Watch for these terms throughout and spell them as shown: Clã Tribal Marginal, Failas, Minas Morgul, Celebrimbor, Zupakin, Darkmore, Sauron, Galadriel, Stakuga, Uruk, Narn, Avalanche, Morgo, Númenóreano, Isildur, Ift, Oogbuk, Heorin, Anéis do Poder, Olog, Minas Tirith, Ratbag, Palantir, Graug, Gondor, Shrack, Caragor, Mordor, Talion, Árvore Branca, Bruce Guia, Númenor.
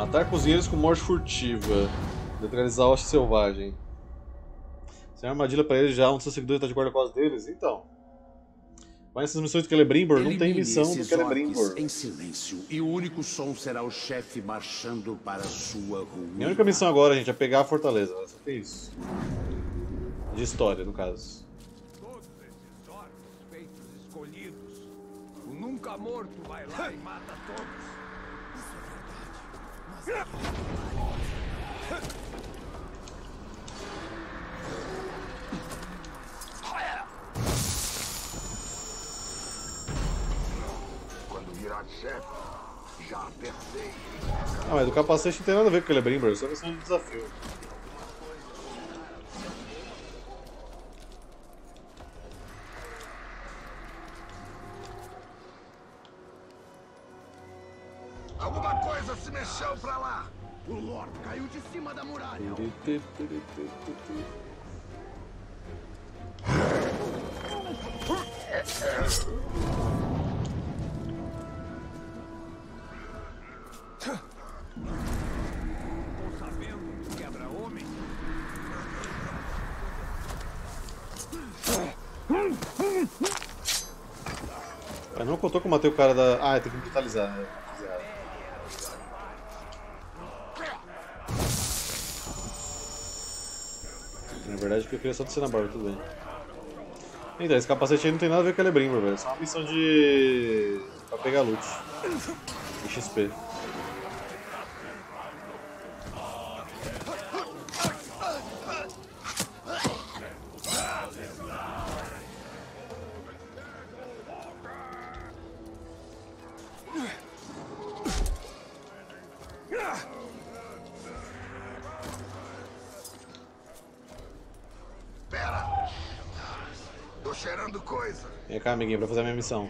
Matar cozinheiros com morte furtiva. Neutralizar a hoste selvagem. Sem armadilha pra eles já, um dos seus seguidores tá de guarda por causa deles? Então. Mas essas missões do Celebrimbor não tem missão do Celebrimbor. Em silêncio, e o único som será o chefe marchando para sua ruína. Minha única missão agora, gente, é pegar a fortaleza. Só tem isso. De história, no caso. Todos esses orcs, feitos escolhidos. O nunca morto vai lá e mata todos. Isso é verdade. Mas... Ah, mas do capacete não tem nada a ver com o Celebrimbor, só questão de desafio. Alguma coisa se mexeu pra lá! O Lord caiu de cima da muralha! Eu não contou que eu matei o cara da... Ah, tem que brutalizar, né? Na verdade, porque eu queria só descer na barra, tudo bem. Então, esse capacete aí não tem nada a ver com o Celebrimbor, velho. É só uma missão de... pra pegar loot e XP. Vem cá, amiguinho, pra fazer a minha missão.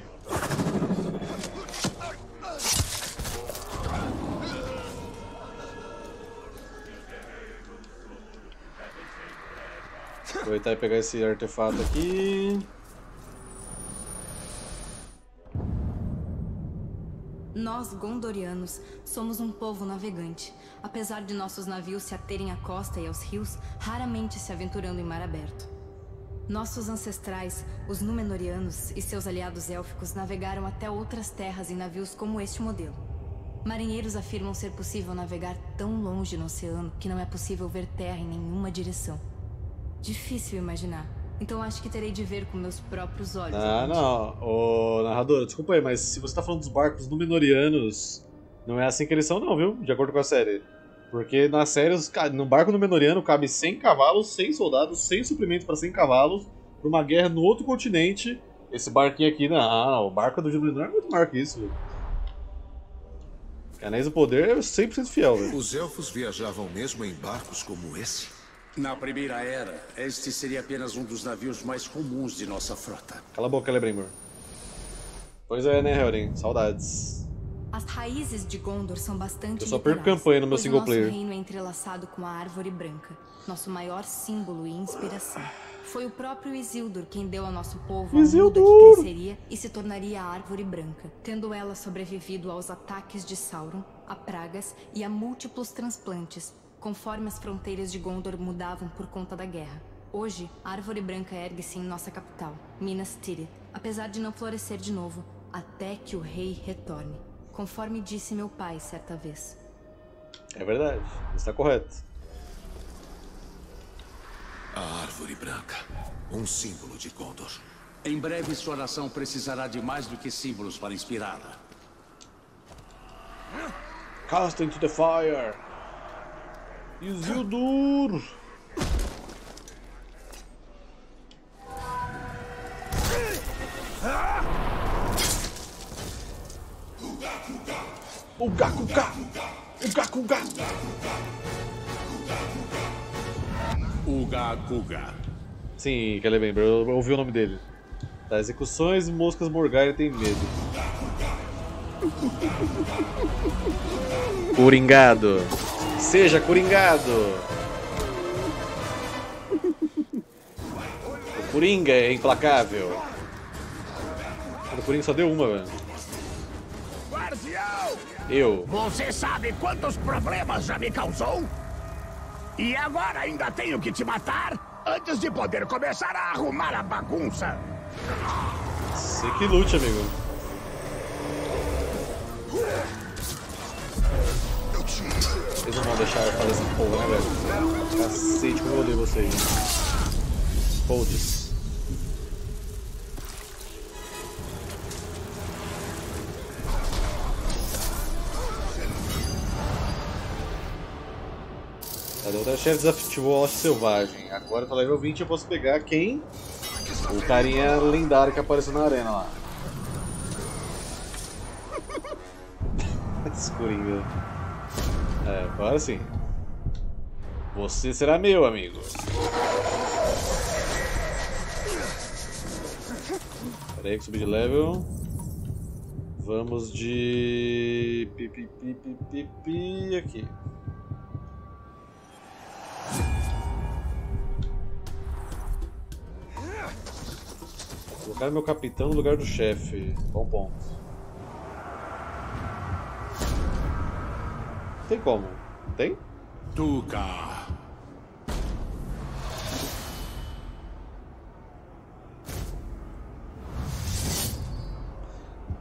Aproveitar e pegar esse artefato aqui. Nós, gondorianos, somos um povo navegante. Apesar de nossos navios se aterem à costa e aos rios, raramente se aventurando em mar aberto. Nossos ancestrais, os Númenóreanos e seus aliados élficos navegaram até outras terras em navios como este modelo. Marinheiros afirmam ser possível navegar tão longe no oceano que não é possível ver terra em nenhuma direção. Difícil imaginar, então acho que terei de ver com meus próprios olhos. Ah, não, ô narrador, desculpa aí, mas se você tá falando dos barcos Númenóreanos, não é assim que eles são não, viu? De acordo com a série. Porque na série, no barco Númenóreano cabe 100 cavalos, 100 soldados, 100 suprimentos para 100 cavalos, para uma guerra no outro continente. Esse barquinho aqui, não, o barco do Númenor é muito maior que isso, velho. Anéis do Poder é 100% fiel, velho. Os elfos viajavam mesmo em barcos como esse? Na Primeira Era, este seria apenas um dos navios mais comuns de nossa frota. Cala a boca, Celebrimbor. Pois é, né, Heorin? Saudades. As raízes de Gondor são bastante... Eu só perco campanha no meu single player. Nosso reino é entrelaçado com a Árvore Branca, nosso maior símbolo e inspiração. Foi o próprio Isildur quem deu ao nosso povo a muda que cresceria e se tornaria a Árvore Branca, tendo ela sobrevivido aos ataques de Sauron, a pragas e a múltiplos transplantes, conforme as fronteiras de Gondor mudavam por conta da guerra. Hoje, a Árvore Branca ergue-se em nossa capital, Minas Tirith, apesar de não florescer de novo, até que o rei retorne. Conforme disse meu pai certa vez. É verdade, está correto. A Árvore Branca, um símbolo de Gondor. Em breve sua nação precisará de mais do que símbolos para inspirá-la. Cast into the fire! Isildur! Oogbuk. Sim, que ele é bem, eu ouvi o nome dele. Tá, execuções e moscas morgais tem medo. Coringado. Seja coringado. O Coringa é implacável. O Coringa só deu uma, velho. Guardião! Eu. Você sabe quantos problemas já me causou? E agora ainda tenho que te matar antes de poder começar a arrumar a bagunça. Você que lute, amigo. Vocês não vão deixar eu fazer essa porra, né, velho? Cacete, como eu odeio vocês. Foda-se. A outra chefe desativou a Lost Selvagem. Agora pra level 20 eu posso pegar quem? O carinha lendário que apareceu na arena lá. Escurinho. É, agora sim. Você será meu, amigo. Pera aí que subi de level. Vamos de... pipipipipipi aqui. Colocar meu capitão no lugar do chefe. Bom ponto. Tem como? Tem? Tuca.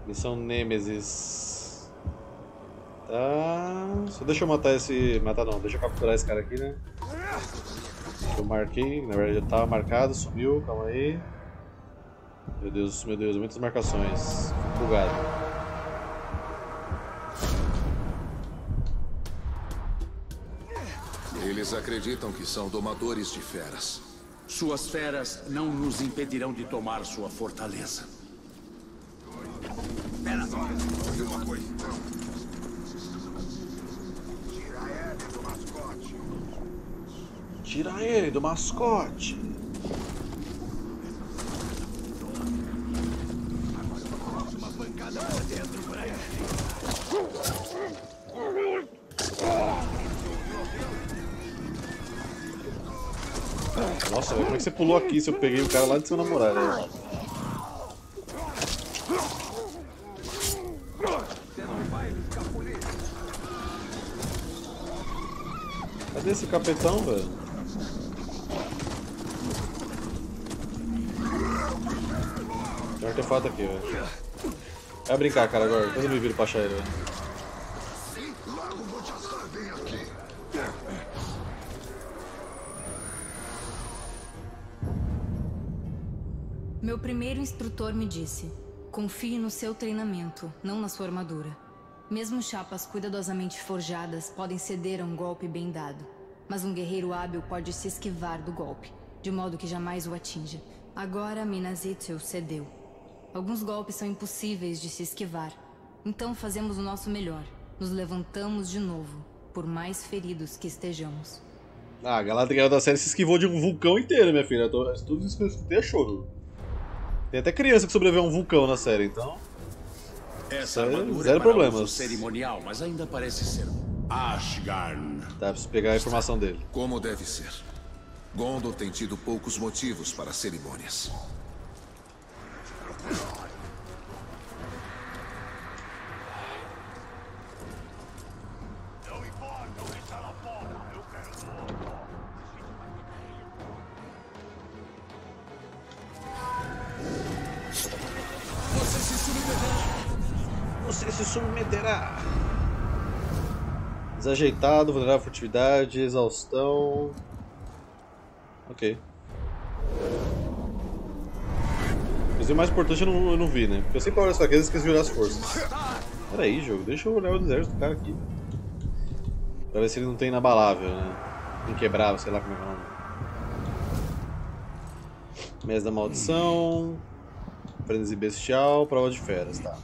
Missão Nêmesis. Tá. Só deixa eu matar esse. Matar não, deixa eu capturar esse cara aqui, né? Eu marquei, na verdade já tava marcado, sumiu, calma aí. Meu Deus, muitas marcações. Fico bugado. Eles acreditam que são domadores de feras. Suas feras não nos impedirão de tomar sua fortaleza. Espera, olha uma coisa. Tira ele do mascote. Tira ele do mascote. Nossa, véio, como é que você pulou aqui se eu peguei o cara lá de seu namorado? Né? Cadê esse capitão, velho? Tem um artefato aqui, velho. Vai brincar, cara, agora. Depois eu me viro pra achar ele, velho. Meu primeiro instrutor me disse: confie no seu treinamento, não na sua armadura. Mesmo chapas cuidadosamente forjadas podem ceder a um golpe bem dado, mas um guerreiro hábil pode se esquivar do golpe, de modo que jamais o atinja. Agora Minas Tirith cedeu. Alguns golpes são impossíveis de se esquivar, então fazemos o nosso melhor, nos levantamos de novo, por mais feridos que estejamos. Ah, a Galadriel da série se esquivou de um vulcão inteiro, minha filha. Tudo isso que eu escutei é choro. Tem até criança que sobreviveu a um vulcão na série, então. Essa é zero problemas. Cerimonial, mas ainda parece ser Ashgarn. Tá, preciso pegar a informação dele. Como deve ser. Gondor tem tido poucos motivos para cerimônias. Desajeitado, vulnerável à furtividade, exaustão. Ok. Mas o mais importante eu não vi, né? Porque eu sempre olho as fraquezas e esqueço de olhar as forças. Pera aí, jogo, deixa eu olhar o exército do cara aqui. Pra ver se ele não tem inabalável, né? Inquebrável, sei lá como é o nome. Mesa da Maldição. Frenesi Bestial, Prova de Feras, tá.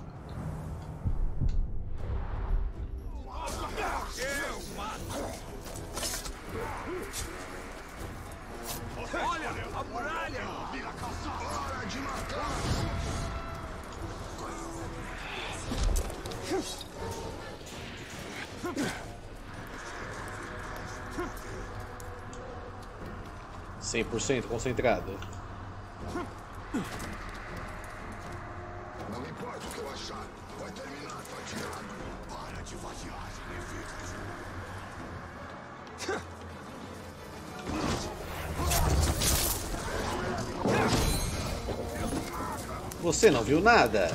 Concentrado. Não importa o que eu achar. Vai terminar, tô tirado. Para de vacilar, e fica junto. Você não viu nada.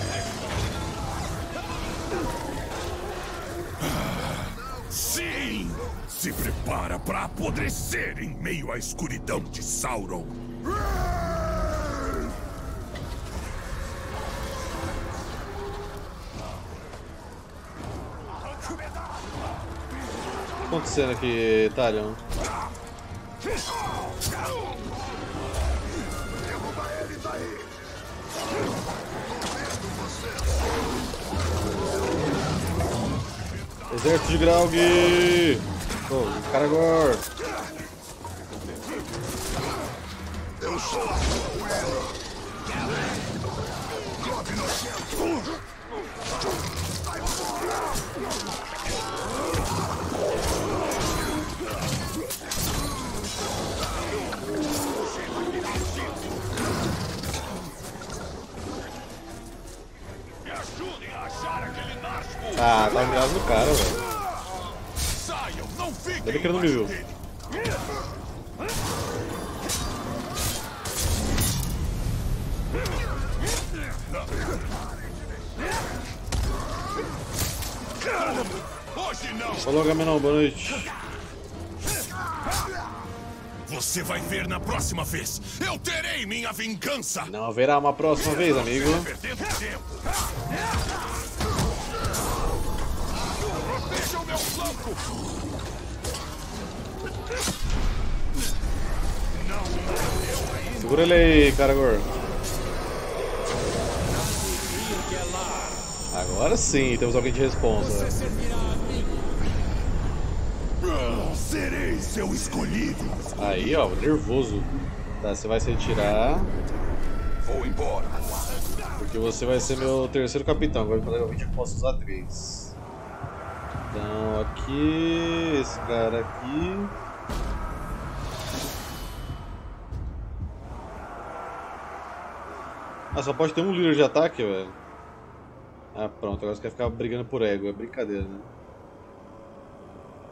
Sim! Se prepara para apodrecer em meio à escuridão de Sauron. O que tá acontecendo aqui, Talion? Exército de Graug! Oh, Caragor! Eu sou a sua Me ajudem a achar aquele narco! Ah, tá mirado no cara, velho. Ele que não me viu. Falou, Gaminão, boa noite. Você vai ver na próxima vez. Eu terei minha vingança. Não haverá uma próxima vez, amigo. Proteja o meu flanco. Segura ele aí, Caragor. Agora sim, temos alguém de responsa. Serei seu escolhido. Aí, ó, nervoso. Tá, você vai se retirar. Vou embora. Porque você vai ser meu terceiro capitão. Agora provavelmente eu posso usar 3. Então aqui, esse cara aqui. Ah, só pode ter um líder de ataque, velho. Ah, pronto, agora você quer ficar brigando por ego, é brincadeira, né?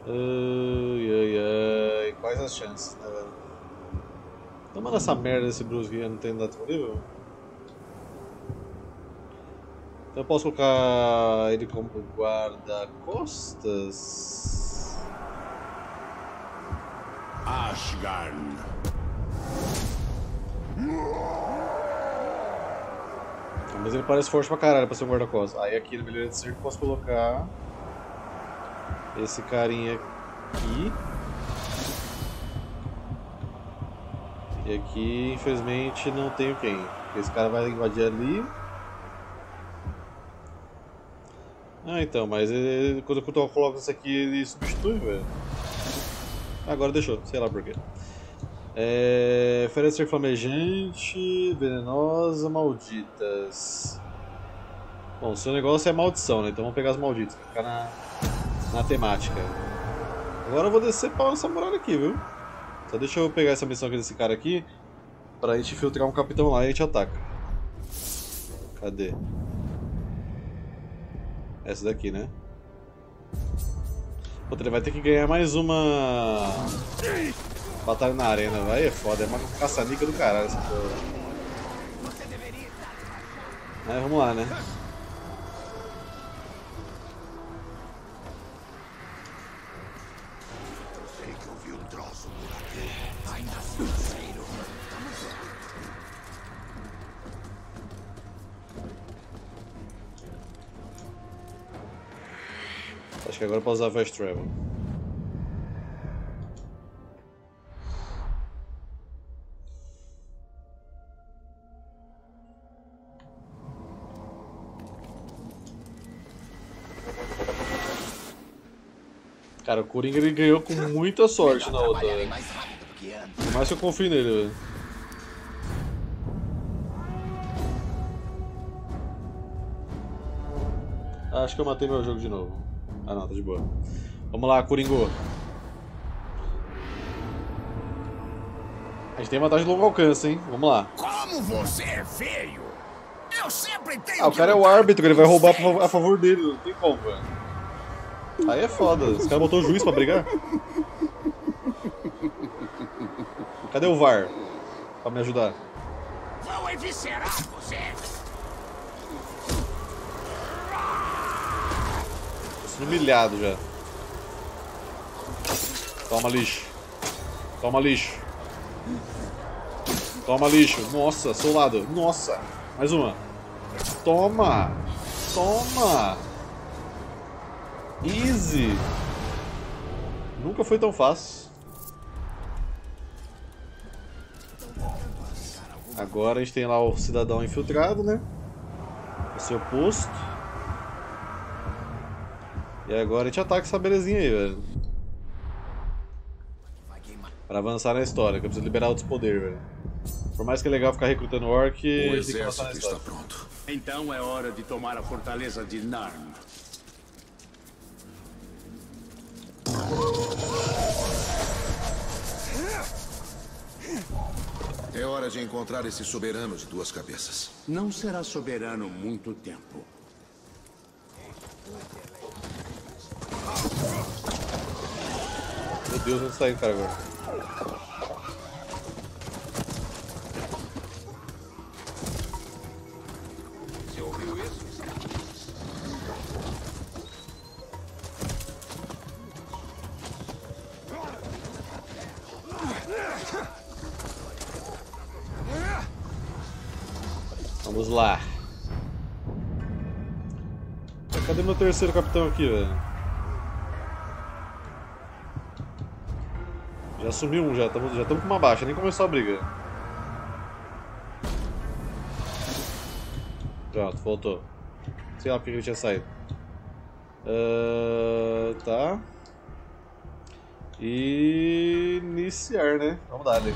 Ai, ai, ai, quais as chances, né, velho? Então manda essa merda desse Bruce Guia, não tem nada disponível? Então eu posso colocar ele como guarda-costas? Ashgarn. Mas ele parece forte pra caralho pra ser um guarda-costas. Aí aqui no Beleza de Circo posso colocar esse carinha aqui. E aqui infelizmente não tenho quem. Esse cara vai invadir ali. Ah então, mas ele, quando eu coloco isso aqui ele substitui, velho. Agora deixou, sei lá porquê. Oferecer flamejante, venenosa, malditas. Bom, o seu negócio é maldição, né? Então vamos pegar as malditas, pra ficar na temática. Agora eu vou descer pra essa muralha aqui, viu? Só deixa eu pegar essa missão aqui desse cara aqui, pra gente filtrar um capitão lá e a gente ataca. Cadê? Essa daqui, né? Pô, ele vai ter que ganhar mais uma... batalha na arena, vai, é foda, é uma caçanica do caralho essa porra. Mas vamos lá, né? Acho que agora eu posso usar Fast Travel. Cara, o Coringa ele ganhou com muita sorte na outra, velho. Por mais que eu confio nele, velho. Acho que eu matei meu jogo de novo. Ah não, tá de boa. Vamos lá, Coringo. A gente tem vantagem de longo alcance, hein? Vamos lá. Como você é feio! Eu sempre tenho o cara é o árbitro, ele vai roubar a favor dele, não tem como, velho. Aí é foda, os caras botou o juiz pra brigar. Cadê o VAR? Pra me ajudar. Vou eviscerar você! Tô sendo humilhado já. Toma lixo. Toma lixo. Toma lixo. Nossa, solado. Nossa. Mais uma. Toma. Toma. Easy. Nunca foi tão fácil. Agora a gente tem lá o cidadão infiltrado, né? O seu posto. E agora a gente ataca essa belezinha aí, velho. Pra avançar na história, que eu preciso liberar outros poderes, velho. Por mais que é legal ficar recrutando orc, o exército está pronto. Então é hora de tomar a fortaleza de Narn. É hora de encontrar esse soberano de duas cabeças. Não será soberano muito tempo. Meu Deus, onde está indo, cara, agora? Você ouviu isso? Vamos lá. Cadê meu terceiro capitão aqui, velho? Já sumiu um, já estamos com uma baixa, nem começou a briga. Pronto, voltou. Sei lá porque ele tinha saído. Tá. E... iniciar, né? Vamos dar ali.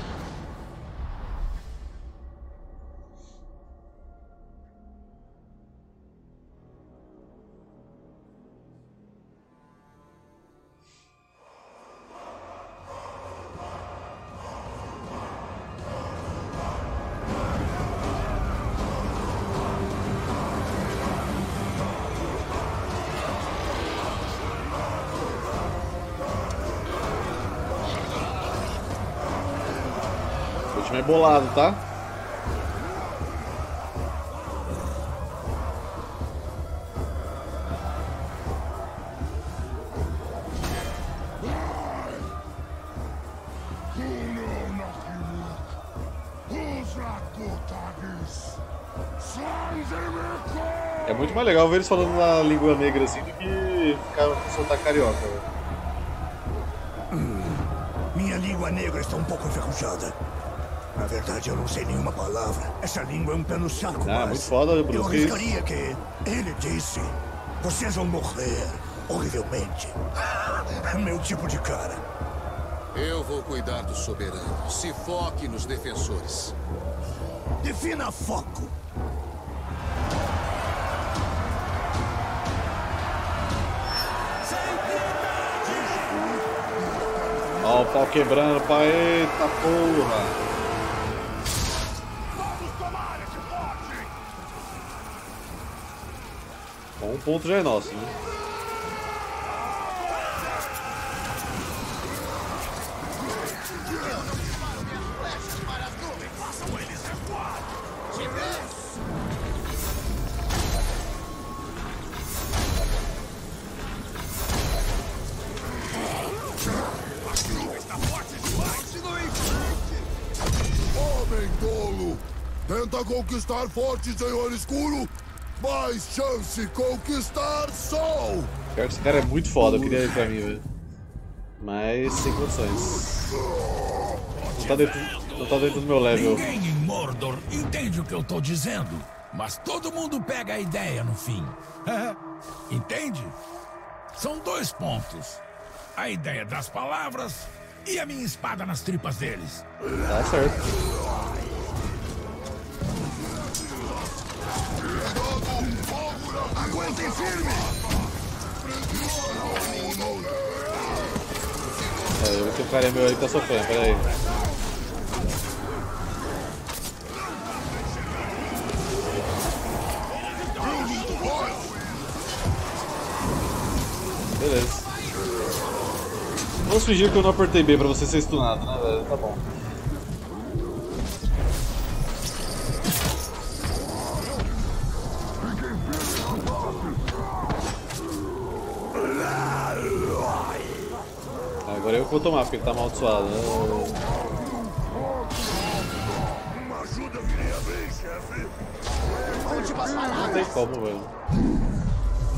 Bolado, tá? É muito mais legal ver eles falando na língua negra assim do que ficar soltar carioca. Minha língua negra está um pouco enferrujada. Na verdade, eu não sei nenhuma palavra. Essa língua é um pé no saco, mas muito foda, Bruno. Eu arriscaria que ele disse: vocês vão morrer horrivelmente. É meu tipo de cara. Eu vou cuidar do soberano. Se foque nos defensores. Defina foco. Ó, o pau quebrando, pai. Eita porra. Um ponto já é nosso, né? Homem tolo, tenta conquistar forte, senhor escuro. Mais chance de conquistar sol! Pior que esse cara é muito foda, eu queria ele pra mim, velho. Mas sem condições. Não tá dentro do meu level. Ninguém em Mordor entende o que eu tô dizendo, mas todo mundo pega a ideia no fim. Entende? São dois pontos. A ideia das palavras e a minha espada nas tripas deles. Tá certo. Aguentem firme! Eu vou ter um cara meu aí que tá sofrendo, peraí. Beleza. Vamos fingir que eu não apertei B pra você ser stunado, né, velho? Tá bom. Agora eu vou tomar, porque ele tá amaldiçoado, né? Não tem como, velho.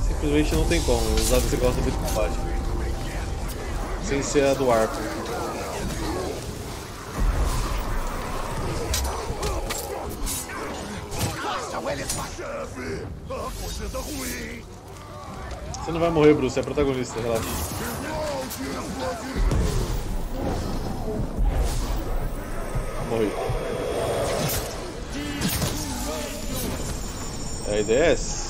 Simplesmente não tem como usar esse negócio de combate. Sem ser a do arco. Você não vai morrer, Bruce, é protagonista, relaxa. Morri. Aí desce.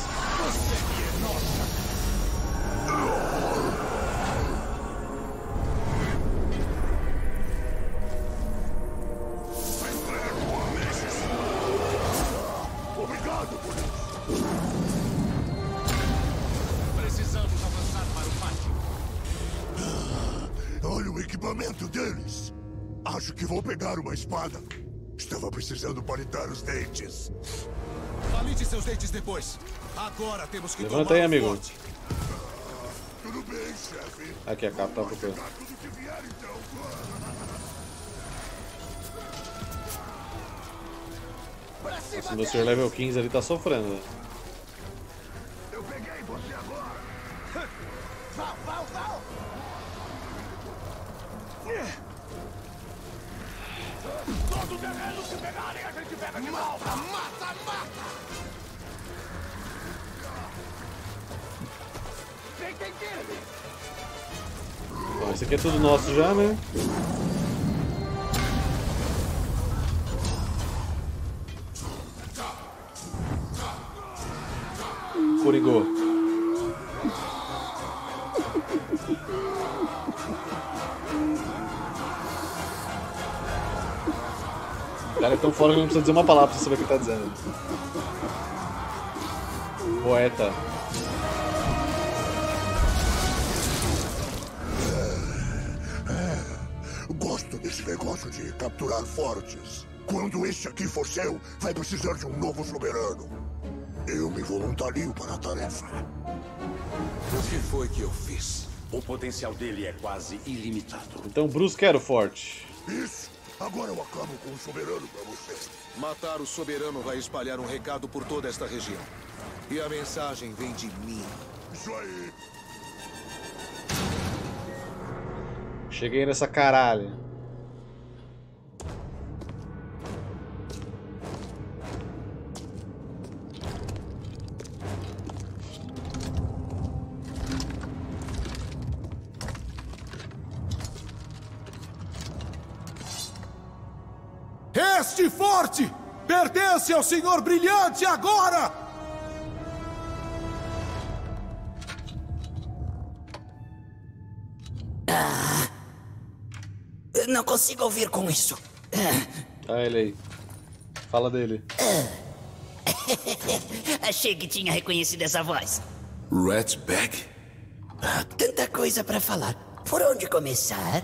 Obrigado por isso. Precisamos avançar para o pátio. Olha o equipamento deles. Acho que vou pegar uma espada. Estava precisando palitar os dentes. Palite seus dentes depois. Agora temos que levanta aí, amigo. Forte. Tudo bem, chefe. Aqui a capa tá procurando. Nossa, o meu senhor level 15 ali tá sofrendo. Eu peguei você agora. Val. Todo terreno que pegarem, a gente pega de volta! Mata! Vem, tem. Bom, esse aqui é tudo nosso já, né? Corigou. Cara, é tão fora que não precisa dizer uma palavra pra saber o que tá dizendo. Poeta. Gosto desse negócio de capturar fortes. Quando esse aqui for seu, vai precisar de um novo soberano. Eu me voluntario para a tarefa. O que foi que eu fiz? O potencial dele é quase ilimitado. Então, Bruce quer o forte. Isso. Agora eu acabo com o soberano pra você. Matar o soberano vai espalhar um recado por toda esta região. E a mensagem vem de mim. Isso aí. Cheguei nessa caralha. Este forte pertence ao Senhor Brilhante agora! Ah, não consigo ouvir com isso. Ah, ele aí. Fala dele. Achei que tinha reconhecido essa voz. Ratbag? Tanta coisa pra falar. Por onde começar?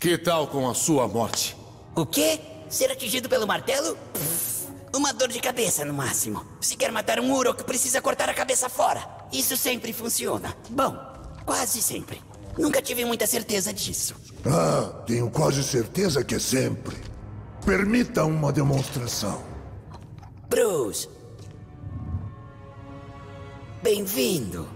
Que tal com a sua morte? O quê? Ser atingido pelo martelo? Pff, uma dor de cabeça, no máximo. Se quer matar um Uruk, precisa cortar a cabeça fora. Isso sempre funciona. Bom, quase sempre. Nunca tive muita certeza disso. Ah, tenho quase certeza que é sempre. Permita uma demonstração. Bruce. Bem-vindo.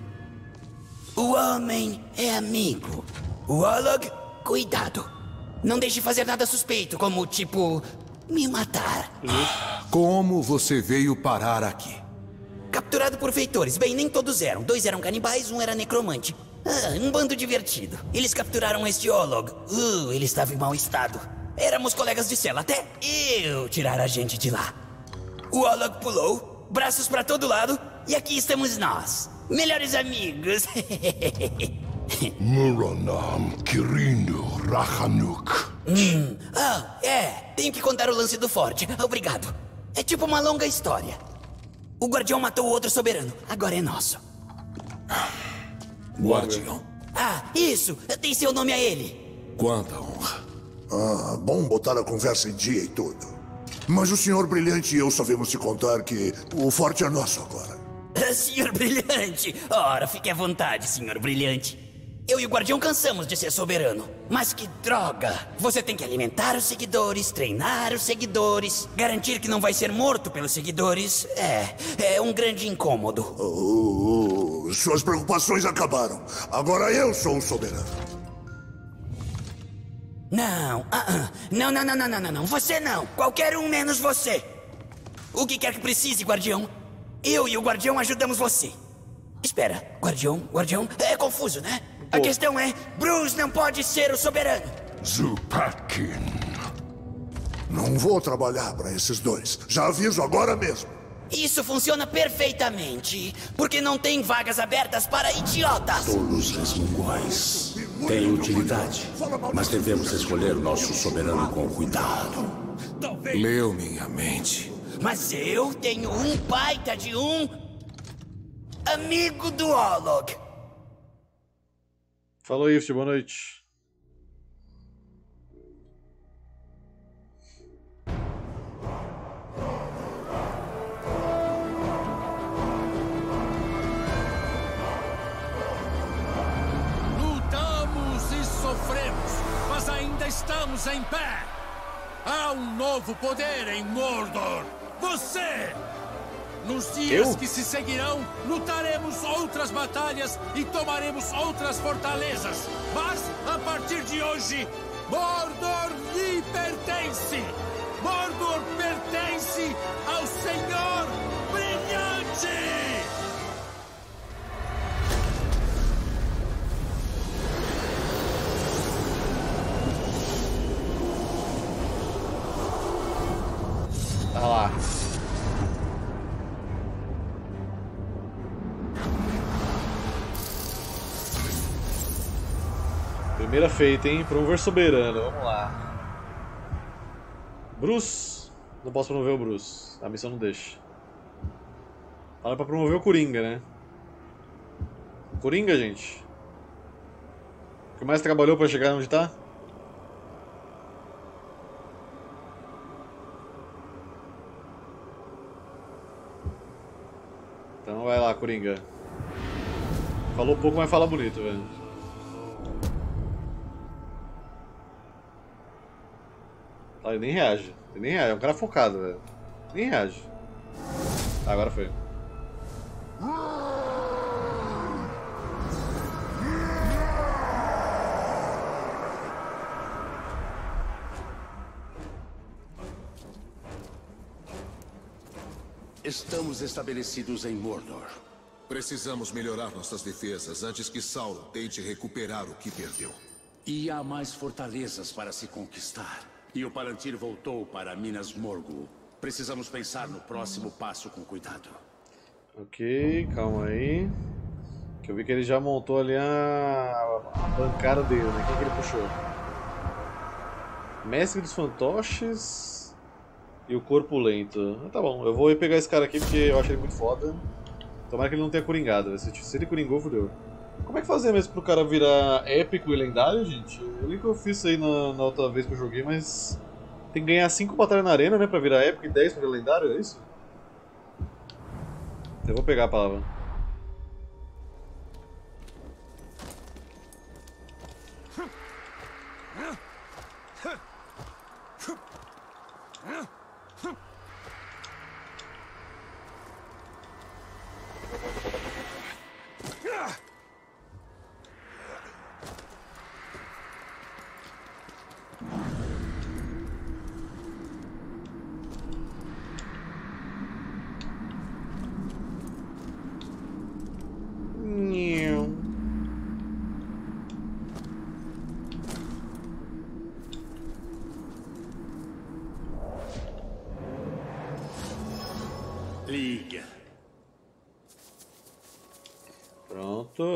O homem é amigo. O Olog, cuidado. Não deixe fazer nada suspeito, como, tipo, me matar. Como você veio parar aqui? Capturado por feitores. Bem, nem todos eram. 2 eram canibais, 1 era necromante. Ah, um bando divertido. Eles capturaram este Olog. Ele estava em mau estado. Éramos colegas de cela, até eu tirar a gente de lá. O Olog pulou, braços pra todo lado, e aqui estamos nós. Melhores amigos. Muranam Kirinu Rahanuk. Ah, é. Tenho que contar o lance do forte. Obrigado. É tipo uma longa história. O guardião matou o outro soberano. Agora é nosso. Guardião. Ah, isso! Dei seu nome a ele. Quanta honra. Ah, bom botar a conversa em dia e tudo. Mas o Senhor Brilhante e eu só vimos te contar que o forte é nosso agora. Senhor Brilhante! Ora, fique à vontade, Senhor Brilhante. Eu e o Guardião cansamos de ser soberano. Mas que droga! Você tem que alimentar os seguidores, treinar os seguidores, garantir que não vai ser morto pelos seguidores. É um grande incômodo. Suas preocupações acabaram. Agora eu sou o soberano. Não, não, você não, qualquer um menos você. O que quer que precise, Guardião, eu e o Guardião ajudamos você. Espera, Guardião, é confuso, né? A questão é, Bruce não pode ser o soberano. Zupakin. Não vou trabalhar para esses dois, já aviso agora mesmo. Isso funciona perfeitamente, porque não tem vagas abertas para idiotas. Todos os iguais. Tem utilidade, mas devemos escolher o nosso soberano com cuidado. Leu minha mente. Mas eu tenho um baita de um amigo do Olog. Falou, Ift, boa noite. Estamos em pé! Há um novo poder em Mordor! Você! Nos dias que se seguirão, lutaremos outras batalhas e tomaremos outras fortalezas. Mas, a partir de hoje, Mordor lhe pertence! Mordor pertence ao Senhor Brilhante! Olha lá. Primeira feita, hein? Promover soberano. Vamos lá. Bruce. Não posso promover o Bruce. A missão não deixa. Fala pra promover o Coringa, né? Coringa, gente. O que mais trabalhou pra chegar onde tá? Então vai lá, Coringa. Falou pouco, mas fala bonito, velho. Ah, ele nem reage. É um cara focado, velho. Nem reage. Ah, agora foi. Estamos estabelecidos em Mordor. Precisamos melhorar nossas defesas antes que Sauron tente recuperar o que perdeu. E há mais fortalezas para se conquistar. E o Palantir voltou para Minas Morgul. Precisamos pensar no próximo passo com cuidado. Ok, calma aí. Que eu vi que ele já montou ali a bancada dele, né? Quem que ele puxou? Mestre dos Fantoches... E o corpo lento. Ah, tá bom, eu vou ir pegar esse cara aqui porque eu acho ele muito foda. Tomara que ele não tenha coringado. Se ele coringou, fodeu. Como é que fazer mesmo pro cara virar épico e lendário, gente? Eu lembro que eu fiz isso aí na outra vez que eu joguei, mas... Tem que ganhar 5 batalhas na arena, né? Pra virar épico e 10 pra virar lendário, é isso? Eu vou pegar a palavra.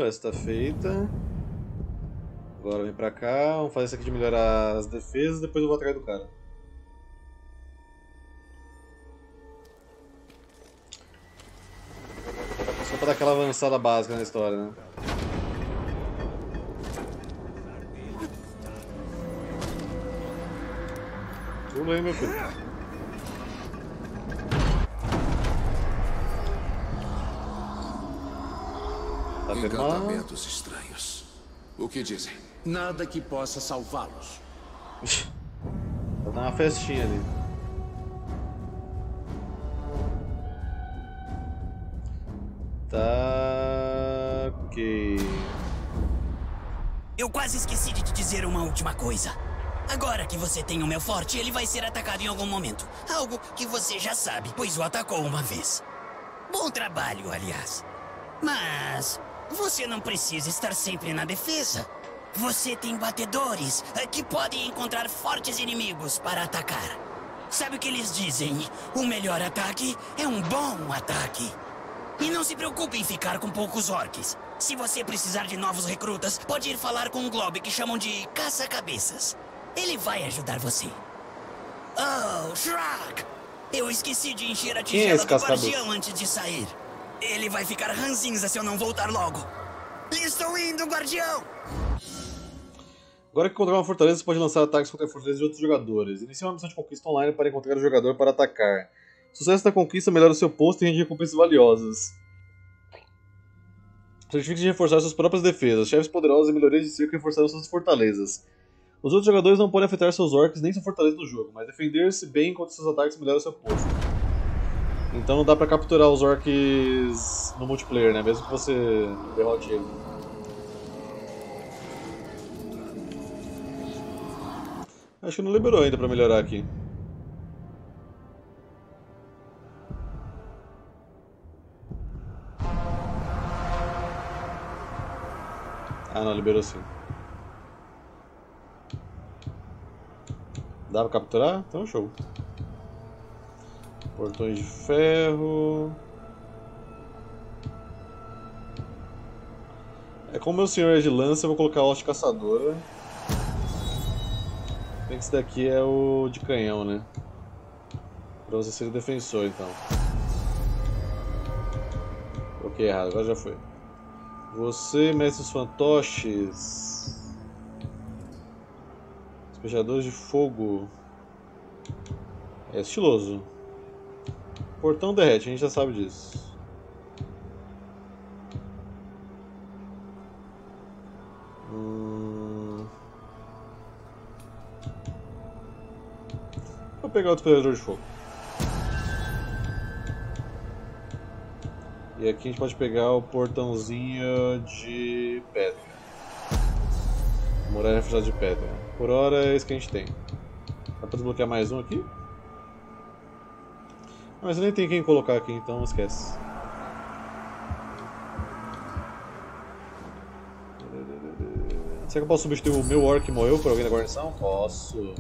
Está feita. Agora vem pra cá. Vamos fazer isso aqui de melhorar as defesas. Depois eu vou atrás do cara. Só pra dar aquela avançada básica na história, né? Pula aí, meu filho. Tá encantamentos estranhos. O que dizem? Nada que possa salvá-los. Vou dar uma festinha ali. Tá... ok. Eu quase esqueci de te dizer uma última coisa. Agora que você tem o meu forte, ele vai ser atacado em algum momento. Algo que você já sabe, pois o atacou uma vez. Bom trabalho, aliás. Mas... você não precisa estar sempre na defesa. Você tem batedores que podem encontrar fortes inimigos para atacar. Sabe o que eles dizem? O melhor ataque é um bom ataque. E não se preocupe em ficar com poucos orques. Se você precisar de novos recrutas, pode ir falar com um globo que chamam de Caça-Cabeças. Ele vai ajudar você. Oh, Shrack! Eu esqueci de encher a tigela do guardião antes de sair. Ele vai ficar ranzinza se eu não voltar logo. Estou indo, guardião! Agora que encontrar uma fortaleza, você pode lançar ataques contra fortalezas de outros jogadores. Inicie uma missão de conquista online para encontrar o jogador para atacar. Sucesso na conquista melhora o seu posto e rende recompensas valiosas. Certifique-se de reforçar suas próprias defesas. Chefes poderosos e melhorias de circo reforçaram suas fortalezas. Os outros jogadores não podem afetar seus orcs nem sua fortaleza no jogo, mas defender-se bem contra seus ataques melhora o seu posto. Então não dá pra capturar os orcs no multiplayer, né? Mesmo que você derrote ele. Acho que não liberou ainda pra melhorar aqui. Ah não, liberou sim. Dá pra capturar? Então show. Portões de ferro. É como meu senhor é de lança, eu vou colocar a hoste caçadora. Tem que esse daqui é o de canhão, né? Pra você ser o defensor, então. Ok, errado, agora já foi. Você, mestre dos fantoches. Despejadores de fogo. É estiloso. Portão derrete, a gente já sabe disso. Vou pegar o despejador de fogo. E aqui a gente pode pegar o portãozinho de pedra. Muralha reforçada de pedra. Por hora é isso que a gente tem. Dá pra desbloquear mais um aqui? Mas eu nem tenho quem colocar aqui, então esquece. Será que eu posso substituir o meu orc que morreu por alguém da guarnição? Posso.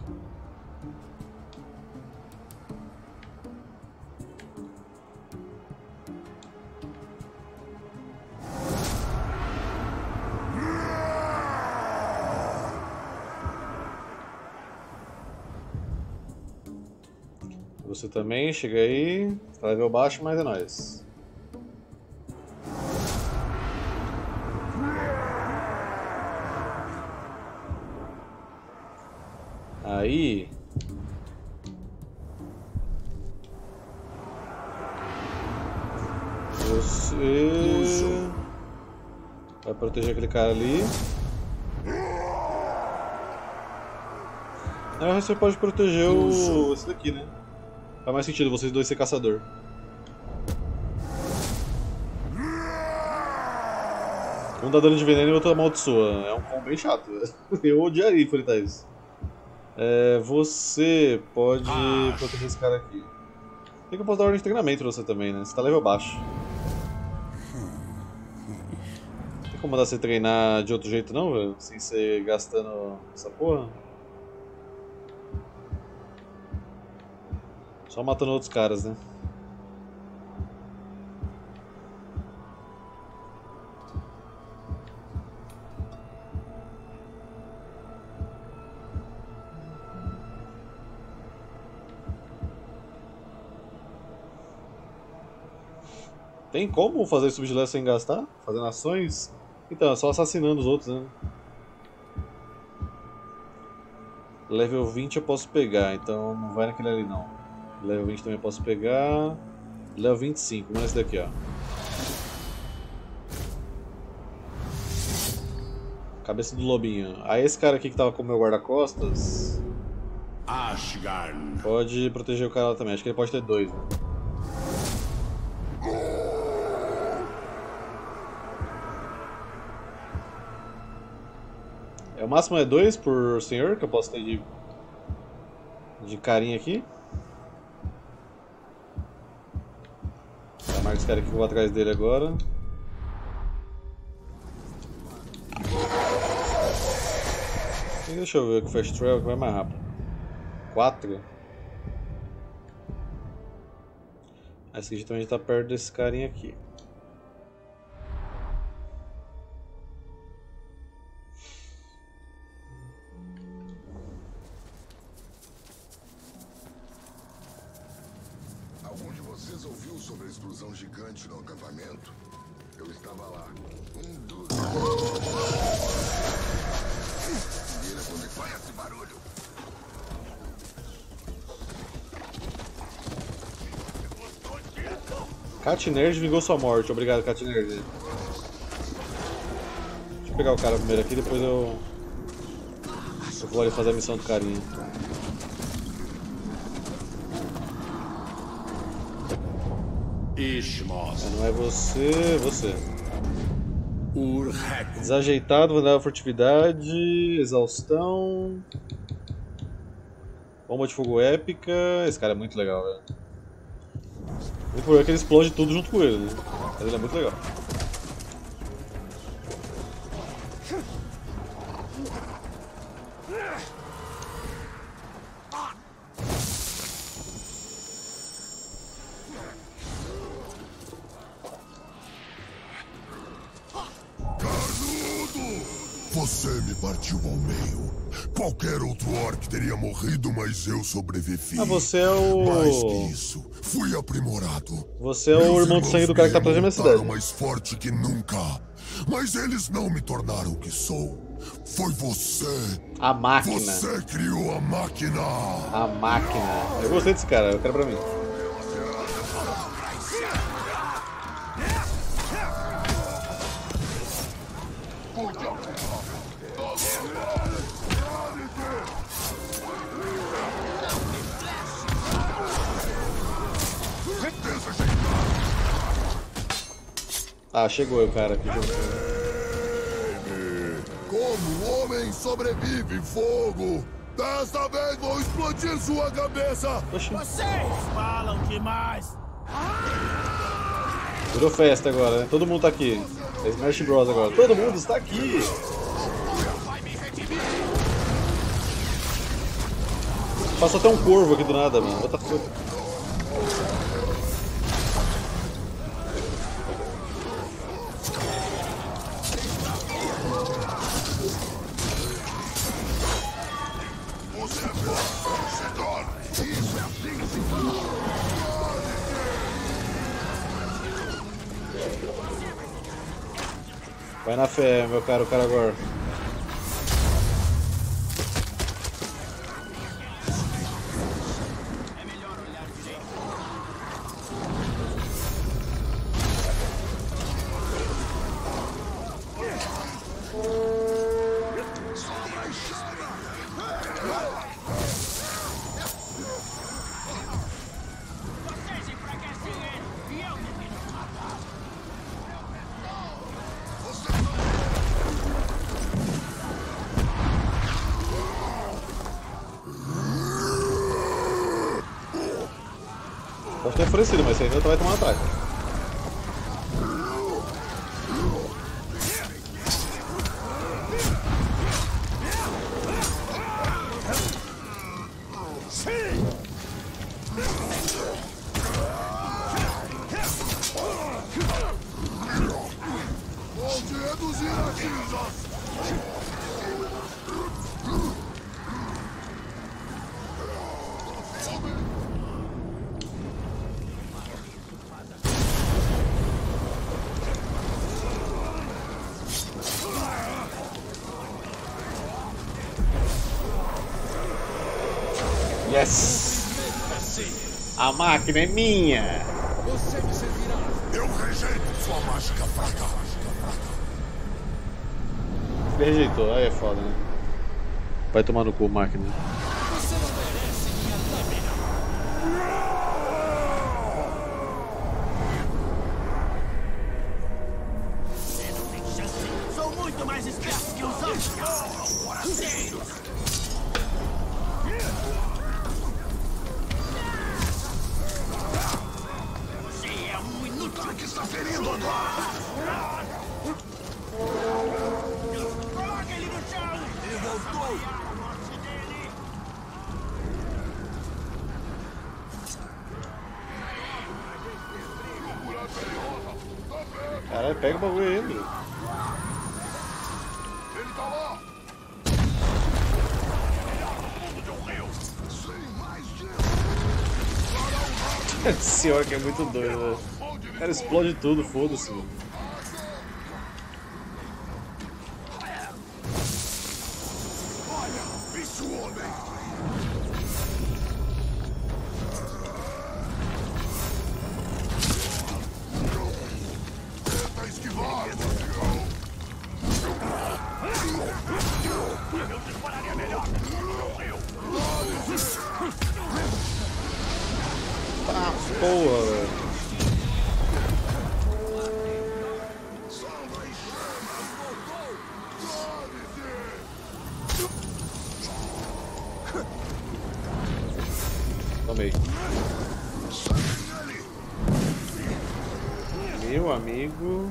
Você também, chega aí, tá level baixo, mas é nóis. Aí... você... vai proteger aquele cara ali. Não, você pode proteger o... esse daqui, né? Faz mais sentido vocês dois ser caçador. Um dá dano de veneno e o outro amaldiçoa. É um combo bem chato. Eu odiaria enfrentar isso. É, você pode proteger esse cara aqui. Tem que eu posso dar ordem de treinamento pra você também, né? Você tá level baixo. Não tem como mandar você treinar de outro jeito não, velho? Sem ser gastando essa porra? Só matando outros caras, né? Tem como fazer subjugilés sem gastar? Fazendo ações? Então, é só assassinando os outros, né? Level 20 eu posso pegar, então não vai naquele ali não. Level 20 também eu posso pegar. Level 25, mas esse daqui, ó. Cabeça do lobinho. Aí esse cara aqui que tava com o meu guarda-costas pode proteger o cara lá também. Acho que ele pode ter dois, né? É, o máximo é dois por senhor que eu posso ter de carinha aqui. Marca esse cara aqui que eu vou atrás dele agora. Deixa eu ver com o Fast Travel que vai mais rápido. 4. Esse aqui também está perto desse carinha aqui. Algum de vocês ouviu sobre a explosão gigante no acampamento? Eu estava lá. Olha esse barulho. Cat Nerd vingou sua morte. Obrigado, Cat Nerd. Deixa eu pegar o cara primeiro aqui, depois eu vou ali fazer a missão do carinha. Não é você, é você. Desajeitado, vou dar a furtividade, exaustão, bomba de fogo épica. Esse cara é muito legal, velho. O problema é que ele explode tudo junto com ele, né? Mas ele é muito legal. Mas eu sobrevivi. Ah, você é o... Mais que isso, fui aprimorado. Você é o irmão do sangue do cara que tá protegendo a cidade. Mais forte que nunca. Mas eles não me tornaram o que sou. Foi você. A máquina. Você criou a máquina. A máquina. Eu gostei desse cara, eu quero pra mim. Ah, chegou o cara aqui. Como o homem sobrevive fogo? Desta vez vou explodir sua cabeça! Oxi. Vocês falam demais! Virou festa agora, né? Todo mundo tá aqui. É Smash Bros agora. Todo mundo está aqui! Passou até um corvo aqui do nada, mano. What the fuck? Vai na fé, meu caro, o cara agora. Mas você ainda vai tomar um ataque. Vou te reduzir a cinzas. Yes! A máquina é minha! Você me servirá! Eu rejeito sua mágica fraca! Ele rejeitou, aí é foda, né? Vai tomar no cu, máquina. Você não merece minha lâmina! São muito mais espertos que os outros! Está ferindo agora! Coloca ele no chão! Ele voltou! A morte dele! Caralho, pega o bagulho aí, meu! Ele tá lá! Esse senhor que é muito doido, velho. O cara explode tudo, foda-se. Olha, bicho homem! Tenta esquivar! Eu dispararia melhor! Ah, porra, velho! Meu amigo,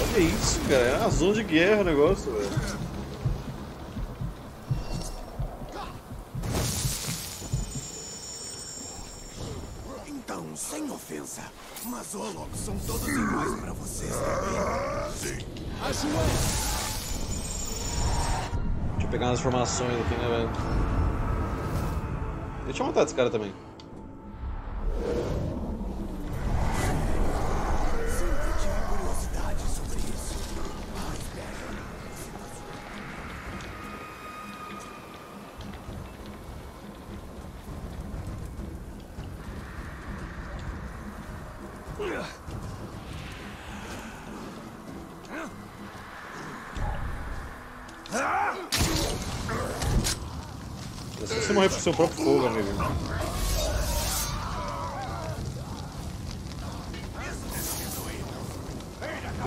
olha isso, cara. É uma zona de guerra o negócio, velho. Então, sem ofensa, mas Olog são todos iguais para vocês também. Sim. Ajuda. Pegar umas formações aqui, né, velho? Deixa eu matar esse cara também. Sempre tive curiosidade sobre isso. Você morrer pro seu próprio fogo, amigo.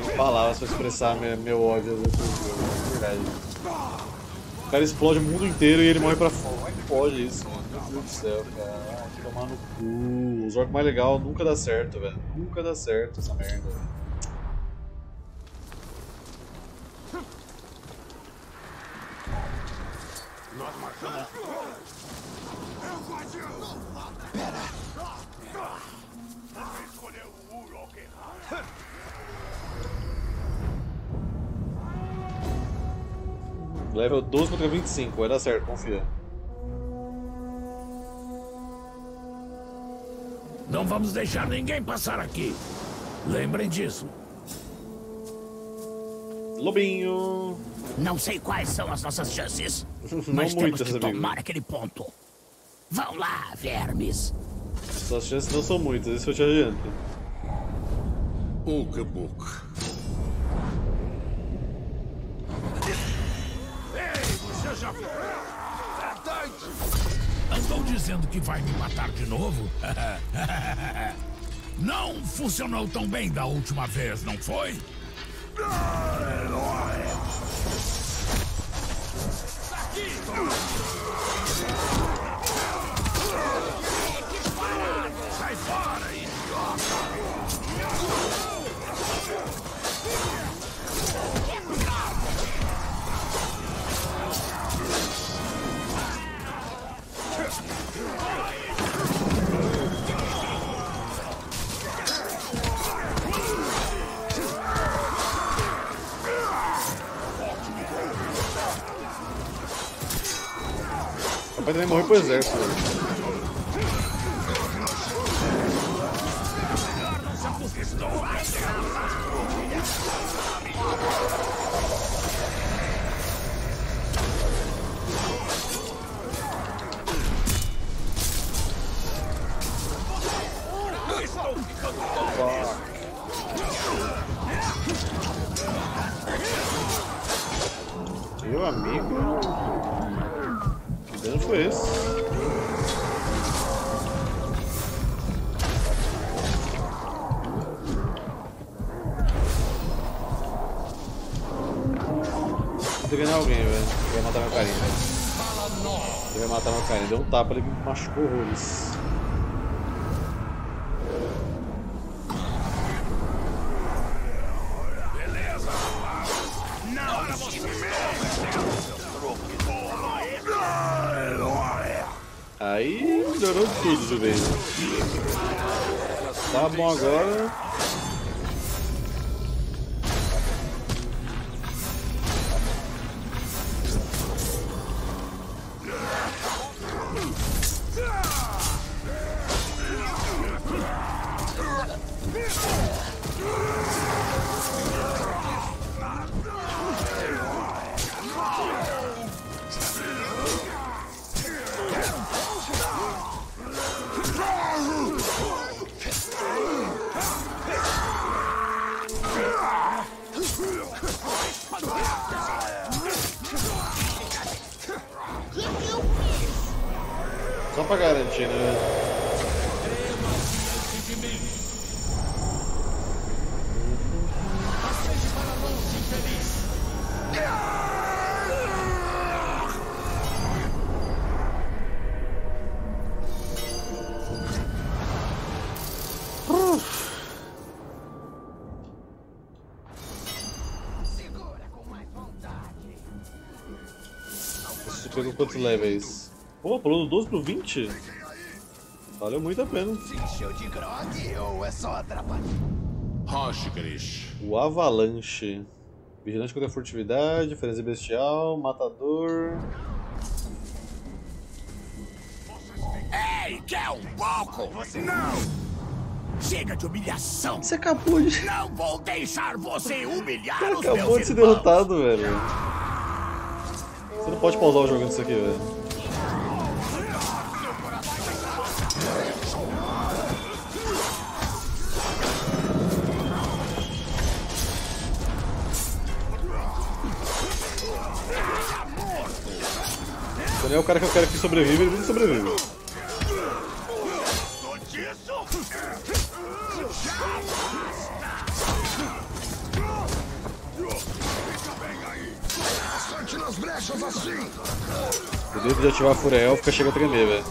Tem palavras pra expressar meu ódio às outras coisas, verdade. O cara explode o mundo inteiro e ele morre pra fome. Como é que pode isso, mano? Meu Deus do céu, cara. Tomar no cu. Os orcs mais legal nunca dá certo, velho. Nunca dá certo essa merda, velho. Level 12 contra 25, vai dar certo, confia. Não vamos deixar ninguém passar aqui. Lembrem disso. Lobinho. Não sei quais são as nossas chances, mas temos que tomar aquele ponto. Vão lá, vermes. Suas chances não são muitas, isso eu te adianto. Oogbuk. Andou dizendo que vai me matar de novo? Não funcionou tão bem da última vez, não foi? Sai fora, idiota! Vai também morrer pro exército. Meu amigo, que dano foi esse? Tô devendo alguém, velho. Vai matar meu carinha, velho. Ele vai matar meu carinha. Deu um tapa, ele me machucou horrores. Aí melhorou tudo, Juvenil. Tá bom agora. Só pra garantir, né? Segura com mais vontade. Você pegou quantos levels? Pô, pulou do 12 pro 20? Valeu muito a pena. O Avalanche. Vigilante contra a furtividade, frenesi bestial, matador. Ei, quer um pouco? Você não! Chega de humilhação! Você acabou de... Não vou deixar você humilhar os meus irmãos! Acabou de ser derrotado, velho. Você não pode pausar o jogo nisso aqui, velho. Ele é o cara que eu quero que sobrevive, ele não sobrevive. O dedo de ativar a Fúria Élfica chega a tremer, velho.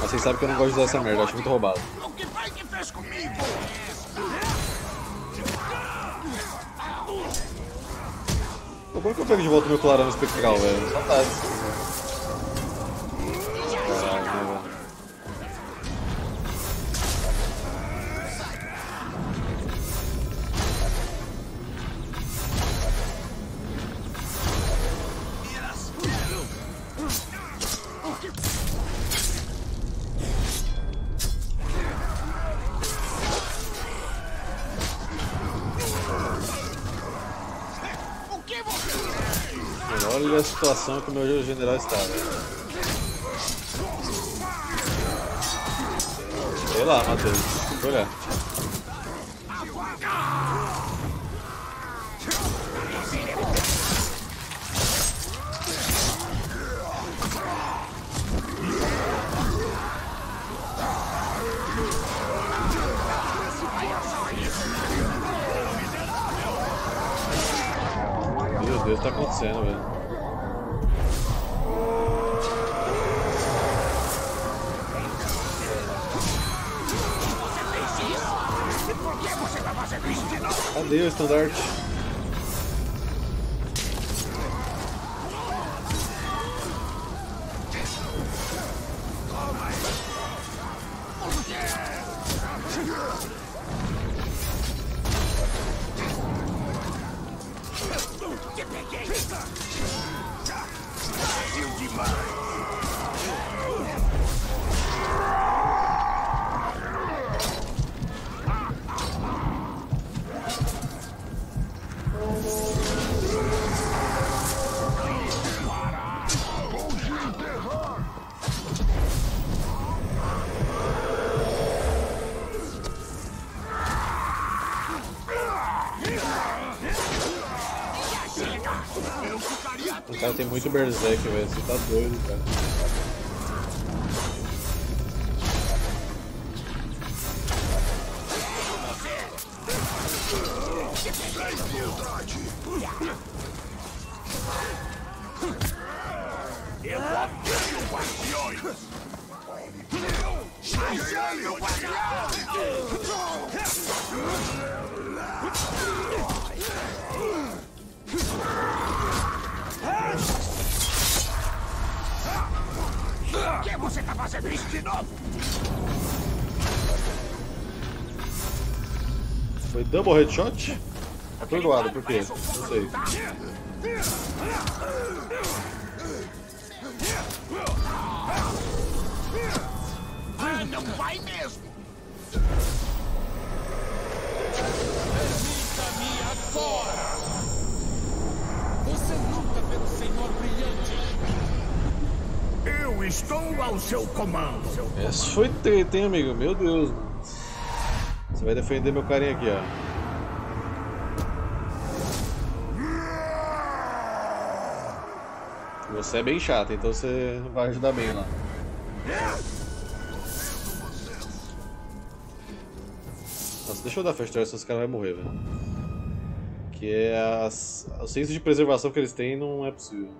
Mas vocês sabem que eu não gosto de usar essa merda, eu acho muito roubado. O que foi que fez comigo? Como é que eu pego de volta o meu clarão espectral, velho? Fantástico. Olha a situação que o meu general está, velho. Sei lá, matei. Vou olhar. Meu Deus, o que está acontecendo, velho? Cadê o estandarte? O cara tem muito berserk, velho. Você tá doido, cara. Você tá fazendo isso de novo? Foi double headshot? Foi doado, por quê? Não sei. Ah, não vai mesmo! Permita-me agora! Você luta pelo Senhor Brilhante! Eu estou ao seu comando. Essa foi treta, hein, amigo? Meu Deus, mano. Você vai defender meu carinha aqui, ó. Você é bem chato, então você vai ajudar bem lá. Nossa, deixa eu dar festa, senão esse cara vai morrer, velho. Que é o senso de preservação que eles têm não é possível.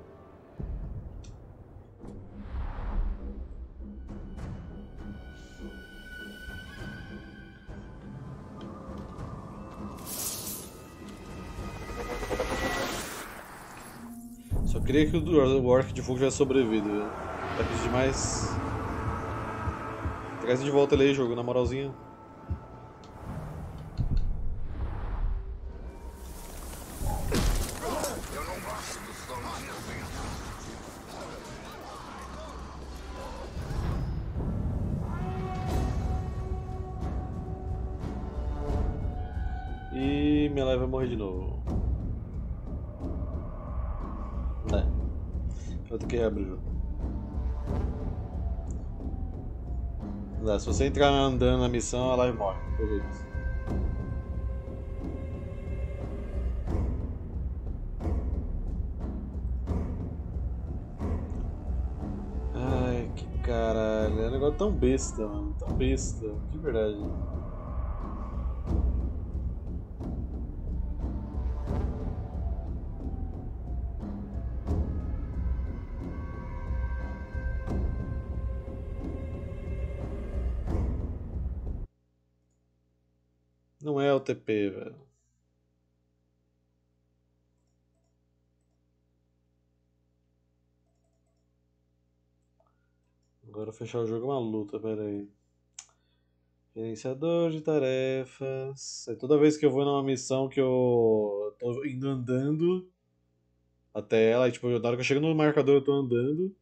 Queria que o Orc de Fogo tivesse sobrevivido, velho. Tá difícil demais. Traz de volta ele aí, jogo, na moralzinha. E minha live vai morrer de novo. Vou ter que reabrir o jogo. Não, se você entrar andando na missão, ela morre. Ai, que caralho. É um negócio tão besta, mano. Tão besta, de verdade. Não é o TP, velho. Agora fechar o jogo é uma luta, pera aí. Gerenciador de tarefas. É toda vez que eu vou numa missão que eu tô indo andando até ela, e, tipo, na hora que eu chego no marcador eu tô andando.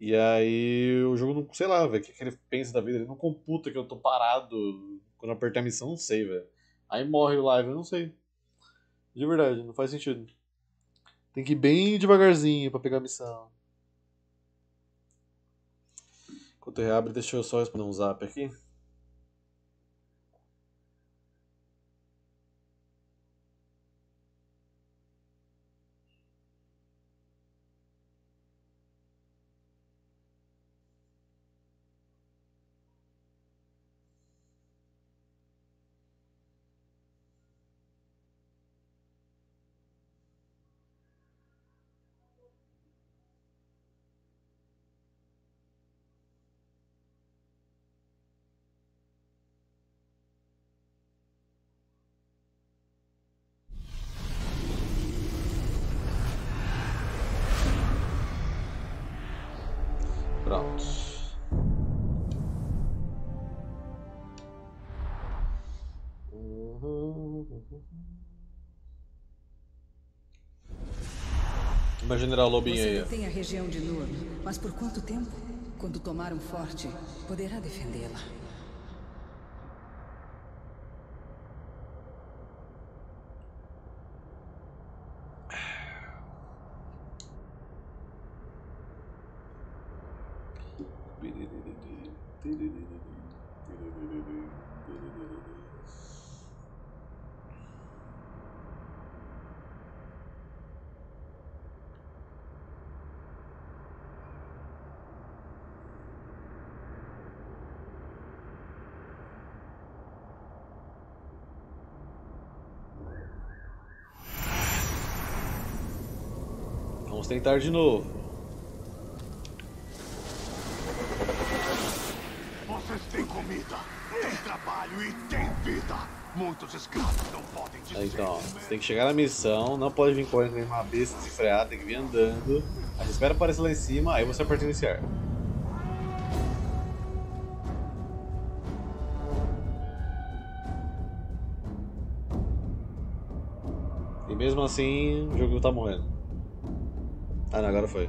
E aí o jogo não, sei lá, velho, o que ele pensa da vida, ele não computa que eu tô parado. Quando eu apertar a missão, não sei, velho. Aí morre o live, eu não sei. De verdade, não faz sentido. Tem que ir bem devagarzinho pra pegar a missão. Enquanto eu reabro, deixa eu só responder um zap aqui. Mas General Lobinho aí. Você detém a região de Nur, mas por quanto tempo? Quando tomar um forte, poderá defendê-la. tentar de novo. Vocês têm comida, têm trabalho e têm vida. Muitos escravos não podem dizer. Então, você tem que chegar na missão, não pode vir correndo com uma besta desfreada, tem que vir andando. Aí você espera aparecer lá em cima, aí você aperta iniciar. Mesmo assim, o jogo tá morrendo. Ah, não, agora foi.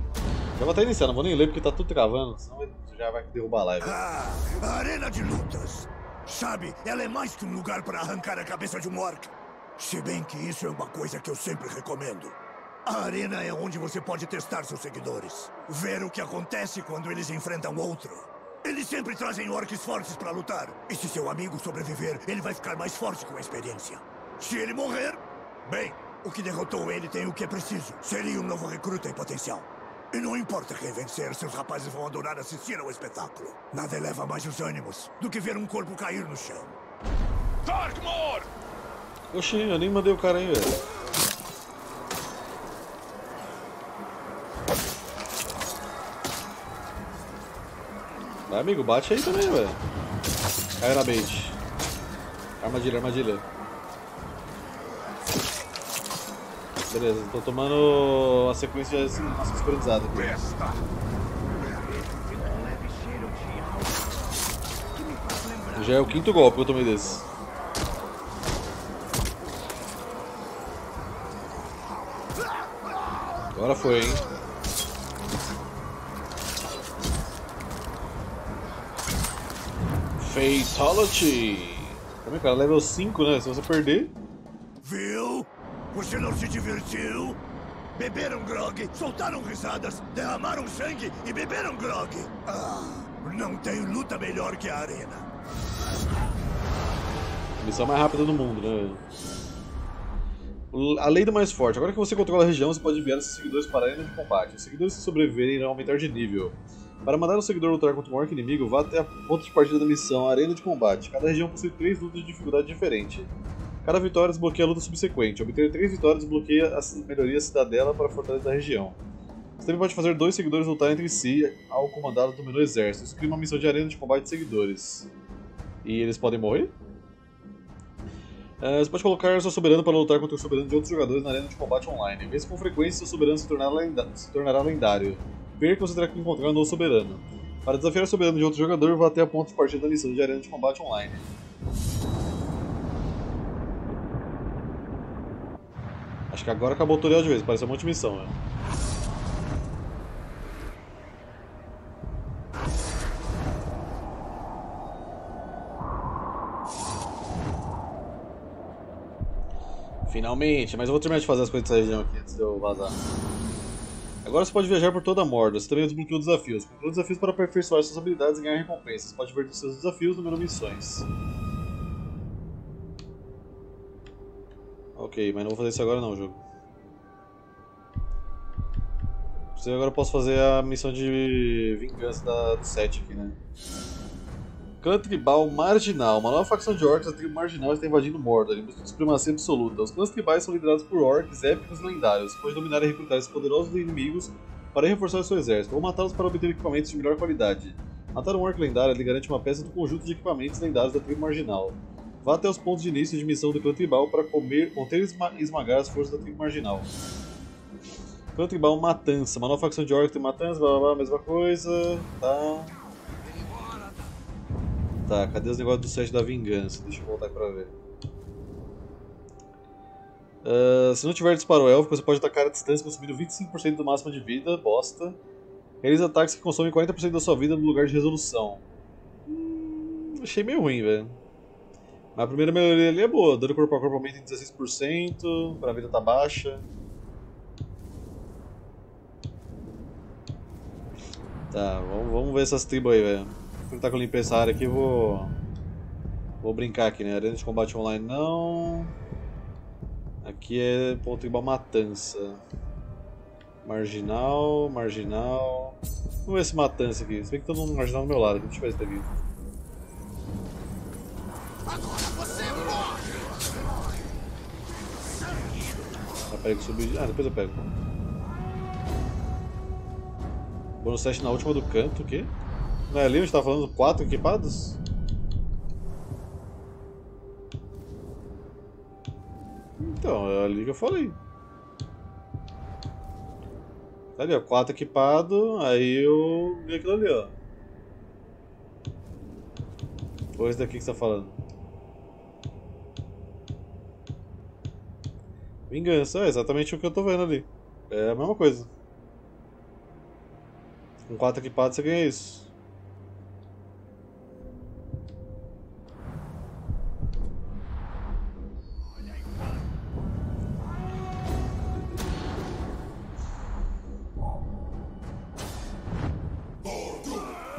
Já vou até iniciar, não vou nem ler porque tá tudo travando, senão ele já vai derrubar a live. Ah, a arena de lutas. Sabe, ela é mais que um lugar para arrancar a cabeça de um orc. Se bem que isso é uma coisa que eu sempre recomendo. A arena é onde você pode testar seus seguidores. Ver o que acontece quando eles enfrentam outro. Eles sempre trazem orcs fortes para lutar. E se seu amigo sobreviver, ele vai ficar mais forte com a experiência. Se ele morrer, bem... O que derrotou ele tem o que é preciso. Seria um novo recruta em potencial. E não importa quem vencer, seus rapazes vão adorar assistir ao espetáculo. Nada eleva mais os ânimos do que ver um corpo cair no chão. Darkmore! Oxi, eu nem mandei o cara aí, velho. Vai, amigo, bate aí também, velho. Caiu na bait. Armadilha, armadilha. Beleza, tô tomando a sequência assim, nossa, escurizada aqui. Já é o quinto golpe que eu tomei desse. Agora foi, hein? Fatality! Também, cara, level 5, né? Se você perder... Viu? Você não se divertiu? Beberam grog, soltaram risadas, derramaram sangue e beberam grog. Ah, não tem luta melhor que a arena. Missão mais rápida do mundo, né? A lei do mais forte. Agora que você controla a região, você pode enviar esses seguidores para a arena de combate. Os seguidores que sobreviverem irão aumentar de nível. Para mandar um seguidor lutar contra um orc inimigo, vá até a ponto de partida da missão, a arena de combate. Cada região possui 3 lutas de dificuldade diferente. Cada vitória desbloqueia a luta subsequente. Obter 3 vitórias desbloqueia a melhoria cidadela para a fortaleza da região. Você também pode fazer 2 seguidores lutarem entre si ao comandado do menor exército. Isso cria uma missão de arena de combate de seguidores. E eles podem morrer? Você pode colocar seu soberano para lutar contra o soberano de outros jogadores na arena de combate online. Vê se com frequência seu soberano se tornará lendário. Perca ou você terá que encontrar um novo soberano. Para desafiar o soberano de outro jogador, vá até a ponto de partida da missão de arena de combate online. Acho que agora acabou o tutorial de vez, parece uma multimissão, né? Finalmente, mas eu vou terminar de fazer as coisas dessa região aqui antes de eu vazar. Agora você pode viajar por toda a Mordor, você também desbloqueou desafios. Desbloqueou desafios para aperfeiçoar suas habilidades e ganhar recompensas. Você pode ver seus desafios no menu missões. Ok, mas não vou fazer isso agora não, jogo. Agora eu posso fazer a missão de vingança do 7 aqui, né? Clã Tribal Marginal. Uma nova facção de orcs, a tribo marginal, está invadindo Mordor em busca de supremacia absoluta. Os clãs tribais são liderados por orcs épicos e lendários. Pode dominar e recrutar esses poderosos inimigos para reforçar seu exército, ou matá-los para obter equipamentos de melhor qualidade. Matar um orc lendário lhe garante uma peça do conjunto de equipamentos lendários da tribo marginal. Vá até os pontos de início de missão do clã tribal para conter e esmagar as forças da tribo marginal. Clã tribal Matança, uma nova facção de orcs tem matança, blá blá blá, mesma coisa, tá. Tá, cadê os negócios do 7 da vingança? Deixa eu voltar pra ver. Se não tiver disparo élfico, você pode atacar a distância consumindo 25% do máximo de vida, bosta. Realiza ataques que consomem 40% da sua vida no lugar de resolução. Achei meio ruim, velho. A primeira melhoria ali é boa, dano corpo a corpo aumenta em 16%, pra vida tá baixa. Tá, vamos ver essas tribos aí, velho. Vou tentar que eu limpei essa área aqui, vou brincar aqui, né? Arena de combate online não. Aqui é ponto tribal matança. Marginal, marginal. Vamos ver esse matança aqui, se bem que todo mundo marginal do meu lado, deixa eu ver esse daqui. Ah, peraí que subi. Ah, depois eu pego. Bônus 7 na última do canto, o quê? Não é ali onde está falando 4 equipados? Então, é ali que eu falei. Tá ali, ó, 4 equipado, aí eu vi aquilo ali, ó. Ou esse daqui que você tá falando? Vingança, é exatamente o que eu tô vendo ali. É a mesma coisa. Com 4 equipados você ganha isso.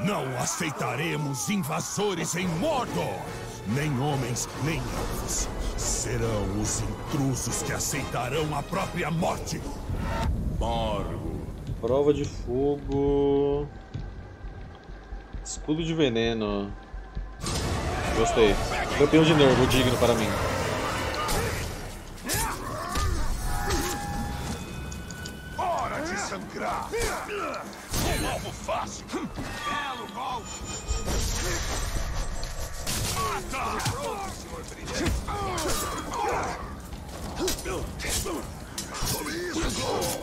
Não aceitaremos invasores em Mordor! Nem homens, nem elfos. Serão os intrusos que aceitarão a própria morte! Morgo. Prova de fogo... Escudo de veneno... Gostei. Campeão de nervo, digno para mim. Hora de sangrar! Um alvo fácil! Belo golpe! Mata! Pronto, senhor brilhante! Tome isso!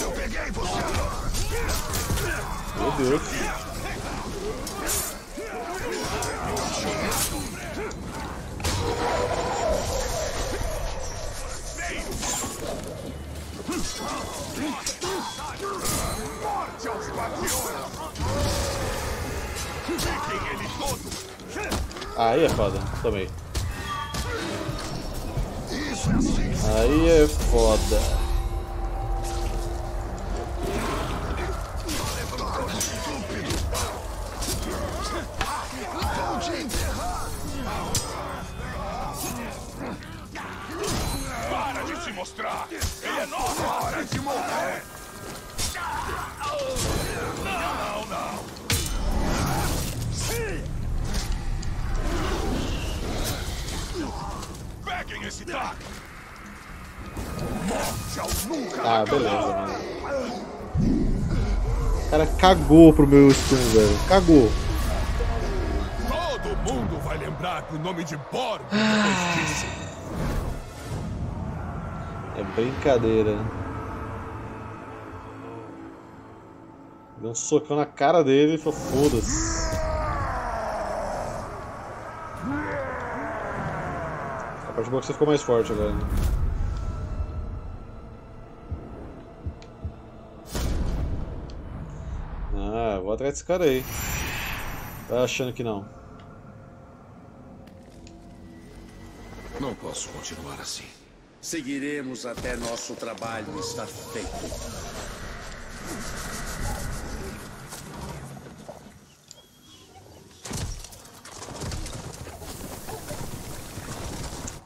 Eu peguei você! Meu Deus! Morte aos guardiões! Fiquem eles todos! Aí é foda, tomei. Aí é foda. Para de se mostrar! Ele é nosso! Para de morrer! Não, não! Peguem esse taco! Ah, beleza, mano. O cara cagou pro meu stun, velho. Cagou. Todo mundo vai lembrar que o nome de Borgo depois disso. É brincadeira. Deu um socão na cara dele e falou: foda-se. A parte boa que você ficou mais forte agora. Vou atrás desse cara aí. Tá achando que não. Não posso continuar assim. Seguiremos até nosso trabalho estar feito.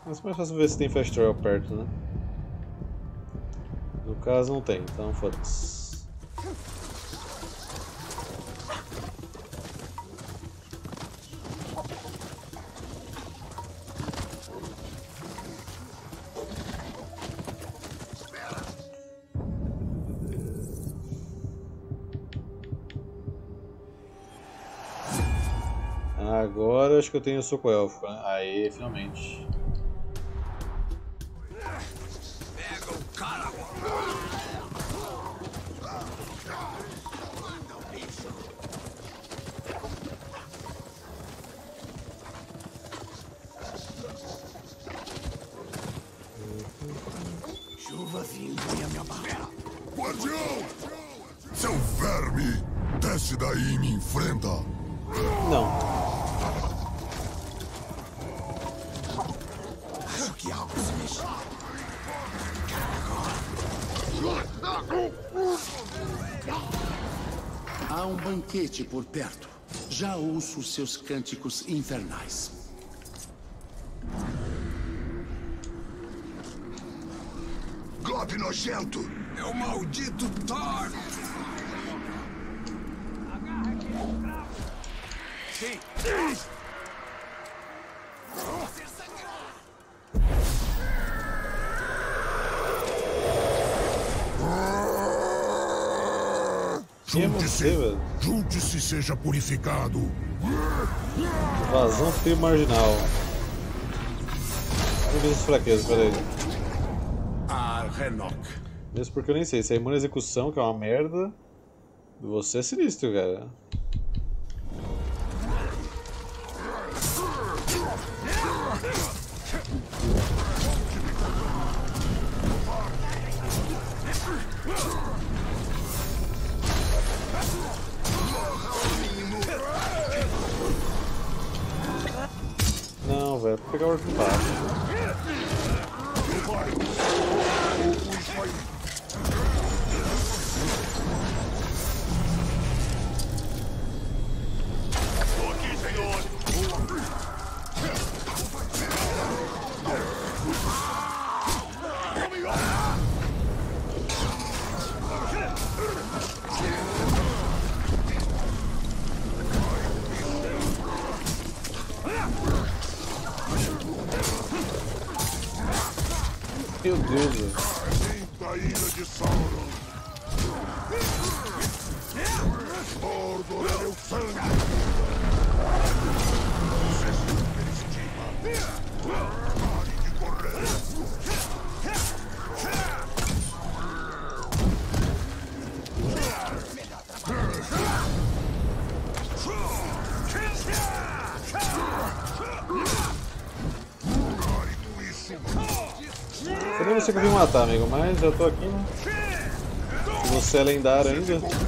Mas mais fácil ver se tem fast travel perto, né? No caso não tem, então foda-se. Agora acho que eu tenho o soco elfo, né? Aí, finalmente. Pega o cara! Chuva vinganha minha barra. Guardião! Seu verme! Desce daí e me enfrenta! Não. Há um banquete por perto. Já ouço seus cânticos infernais. Golpe nojento! Meu maldito Thor! Agarra aqui, escravo! Sim! Junte-se, junte-se, seja purificado. Invasão frio marginal. Beleza, fraqueza, peraí. Mesmo porque eu nem sei, se é imune à execução, que é uma merda. Você é sinistro, cara. Não, velho, vou pegar o orco embaixo. Meu Deus, velho. Da ilha de Sauron. Mordor é o sangue. Pare de correr. Eu nem consigo me matar, amigo, mas já tô aqui, né? Você é lendário ainda.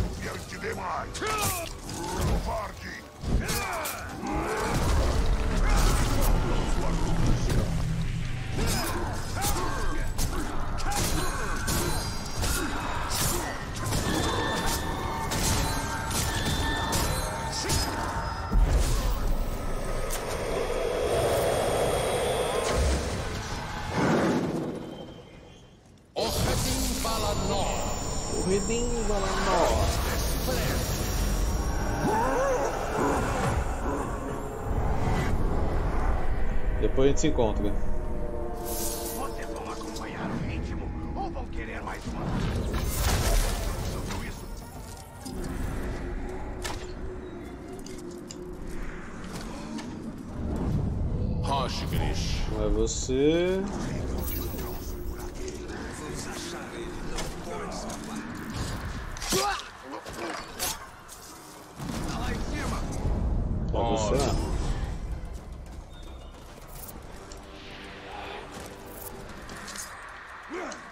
Depois a gente se encontra. Vocês vão acompanhar o ritmo ou vão querer mais uma? Sobre isso. Não é você.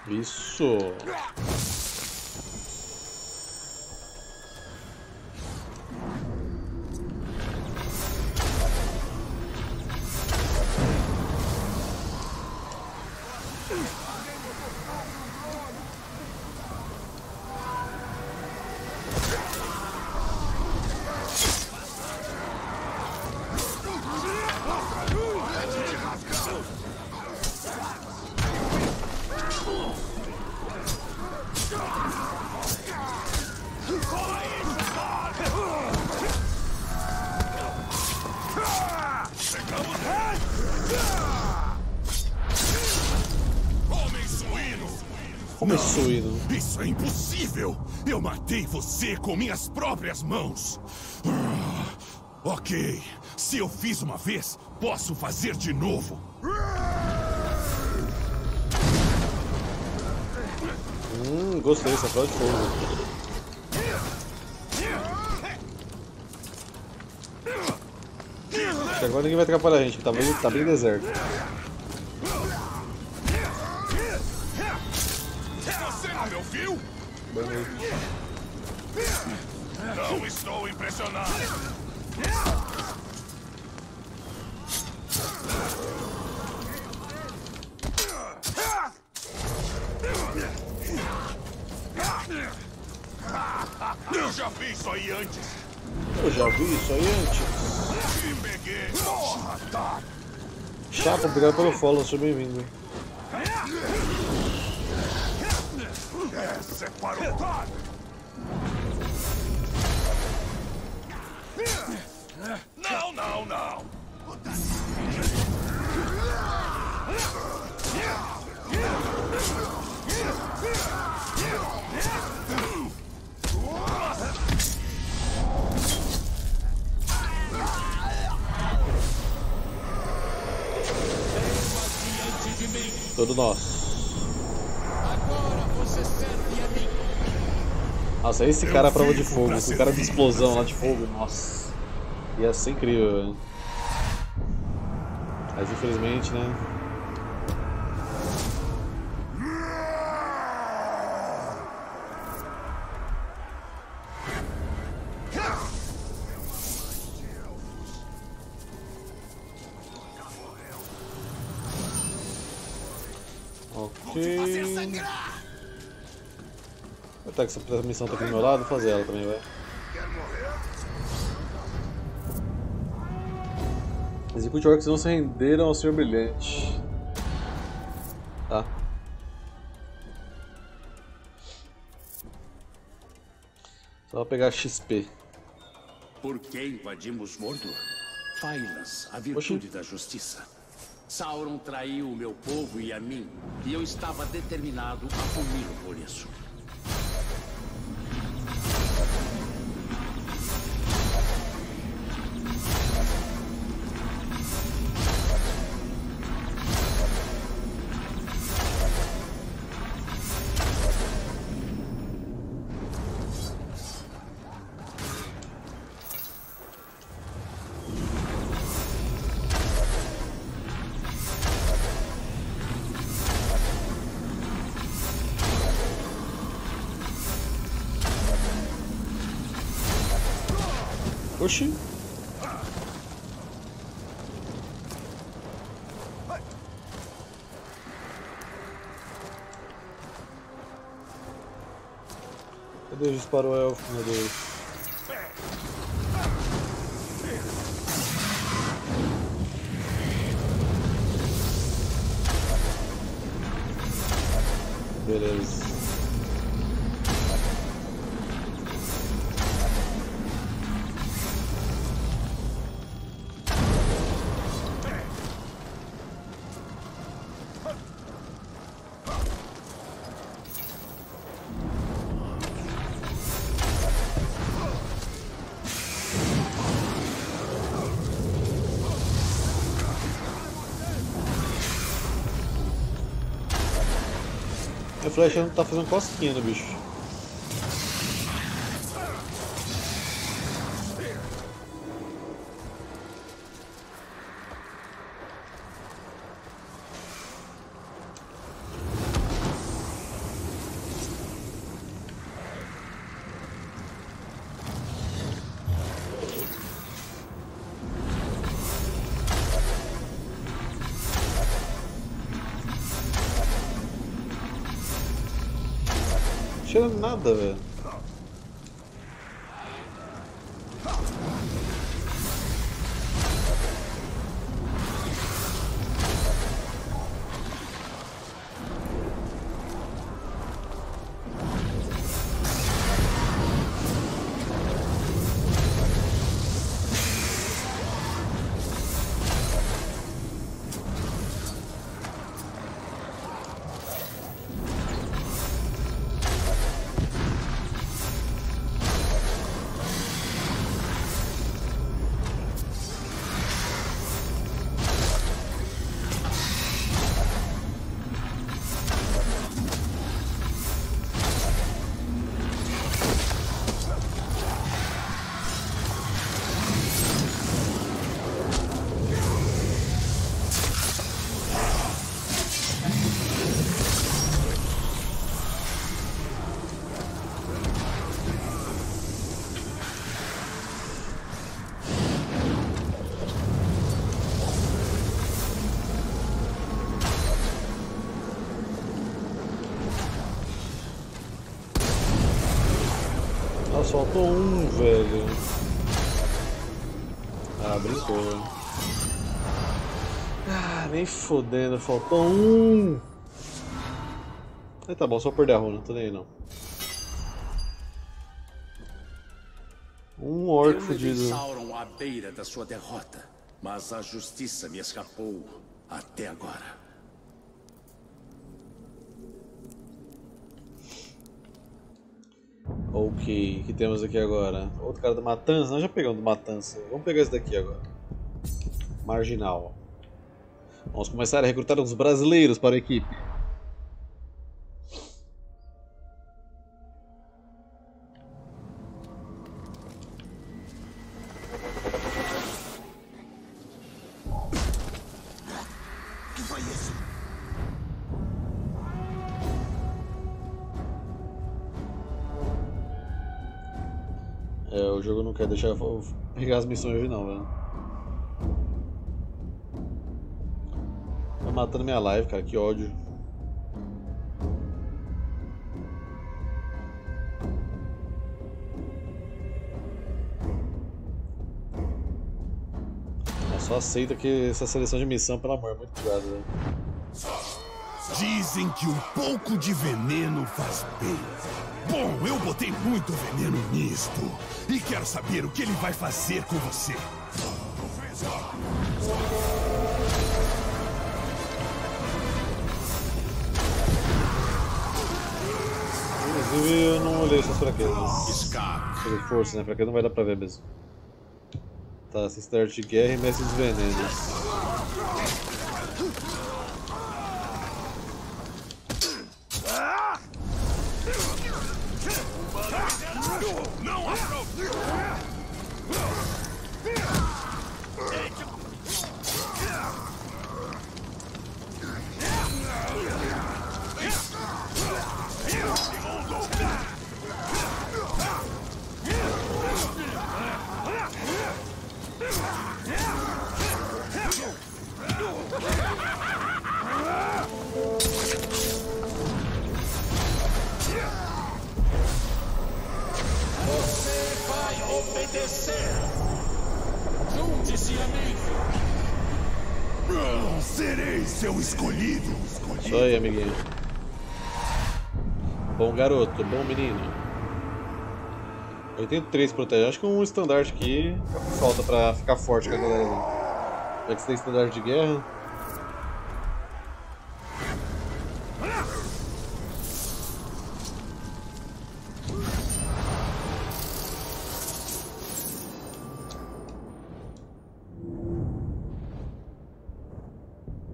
Isso. Isso é impossível! Eu matei você com minhas próprias mãos! Ok, se eu fiz uma vez, posso fazer de novo! Gostei dessa prova de fogo. Agora ninguém vai atrapalhar a gente, tá bem deserto. Não estou impressionado. Eu já vi isso aí antes. Me peguei. Chapa, obrigado pelo follow, seja bem-vindo. Essa é para o lado. Não. todo nosso. Nossa, esse cara à prova de fogo, esse cara de explosão lá de fogo, nossa. Ia ser incrível, velho. Mas infelizmente, né? Tá, que essa missão tá aqui do meu lado, vou fazer ela também, velho. Execute orcs não se renderam ao Senhor Brilhante. Tá. Só vou pegar XP. Por que invadimos Mordor? Failas, a virtude da justiça. Sauron traiu o meu povo e a mim, e eu estava determinado a puni-lo por isso. Oxi. Meu Deus, disparou o elfo, meu Deus. Beleza. A flecha tá fazendo cosquinha no bicho. Não tira nada, velho. Faltou um, velho. Ah, brincou, velho. Ah, nem fodendo, faltou um. Aí tá bom, só perder a runa, tô nem aí não. Um orc fudido. Sauron à beira da sua derrota, mas a justiça me escapou até agora. Ok, o que temos aqui agora? Outro cara do Matança? Nós já pegamos do Matança. Vamos pegar esse daqui agora. Marginal. Vamos começar a recrutar os brasileiros para a equipe. O jogo não quer deixar eu pegar as missões hoje não, velho. Tá matando minha live, cara, que ódio. Eu só aceita que essa seleção de missão, pelo amor, é muito cuidado, velho. Dizem que um pouco de veneno faz bem. Bom, eu botei muito veneno nisto, e quero saber o que ele vai fazer com você. Inclusive, eu não olhei essas fraquezas. Pelo força, né? Fraqueza não vai dar pra ver mesmo. Tá, assistir de guerra e mestre dos venenos. Garoto, bom menino. 83 protege. Acho que um estandarte aqui falta pra ficar forte com a galera. Já que você tem estandarte de guerra.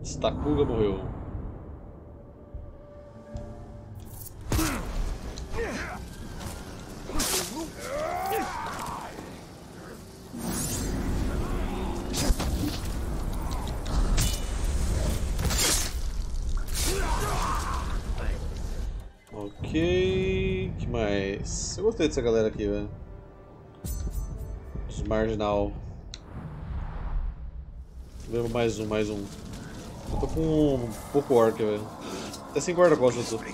Stakuga morreu. Ok, que mais? Eu gostei dessa galera aqui, velho. Os Marginal. Lembro mais um. Eu tô com um pouco orc, velho. Até 5 guarda-costas eu tô.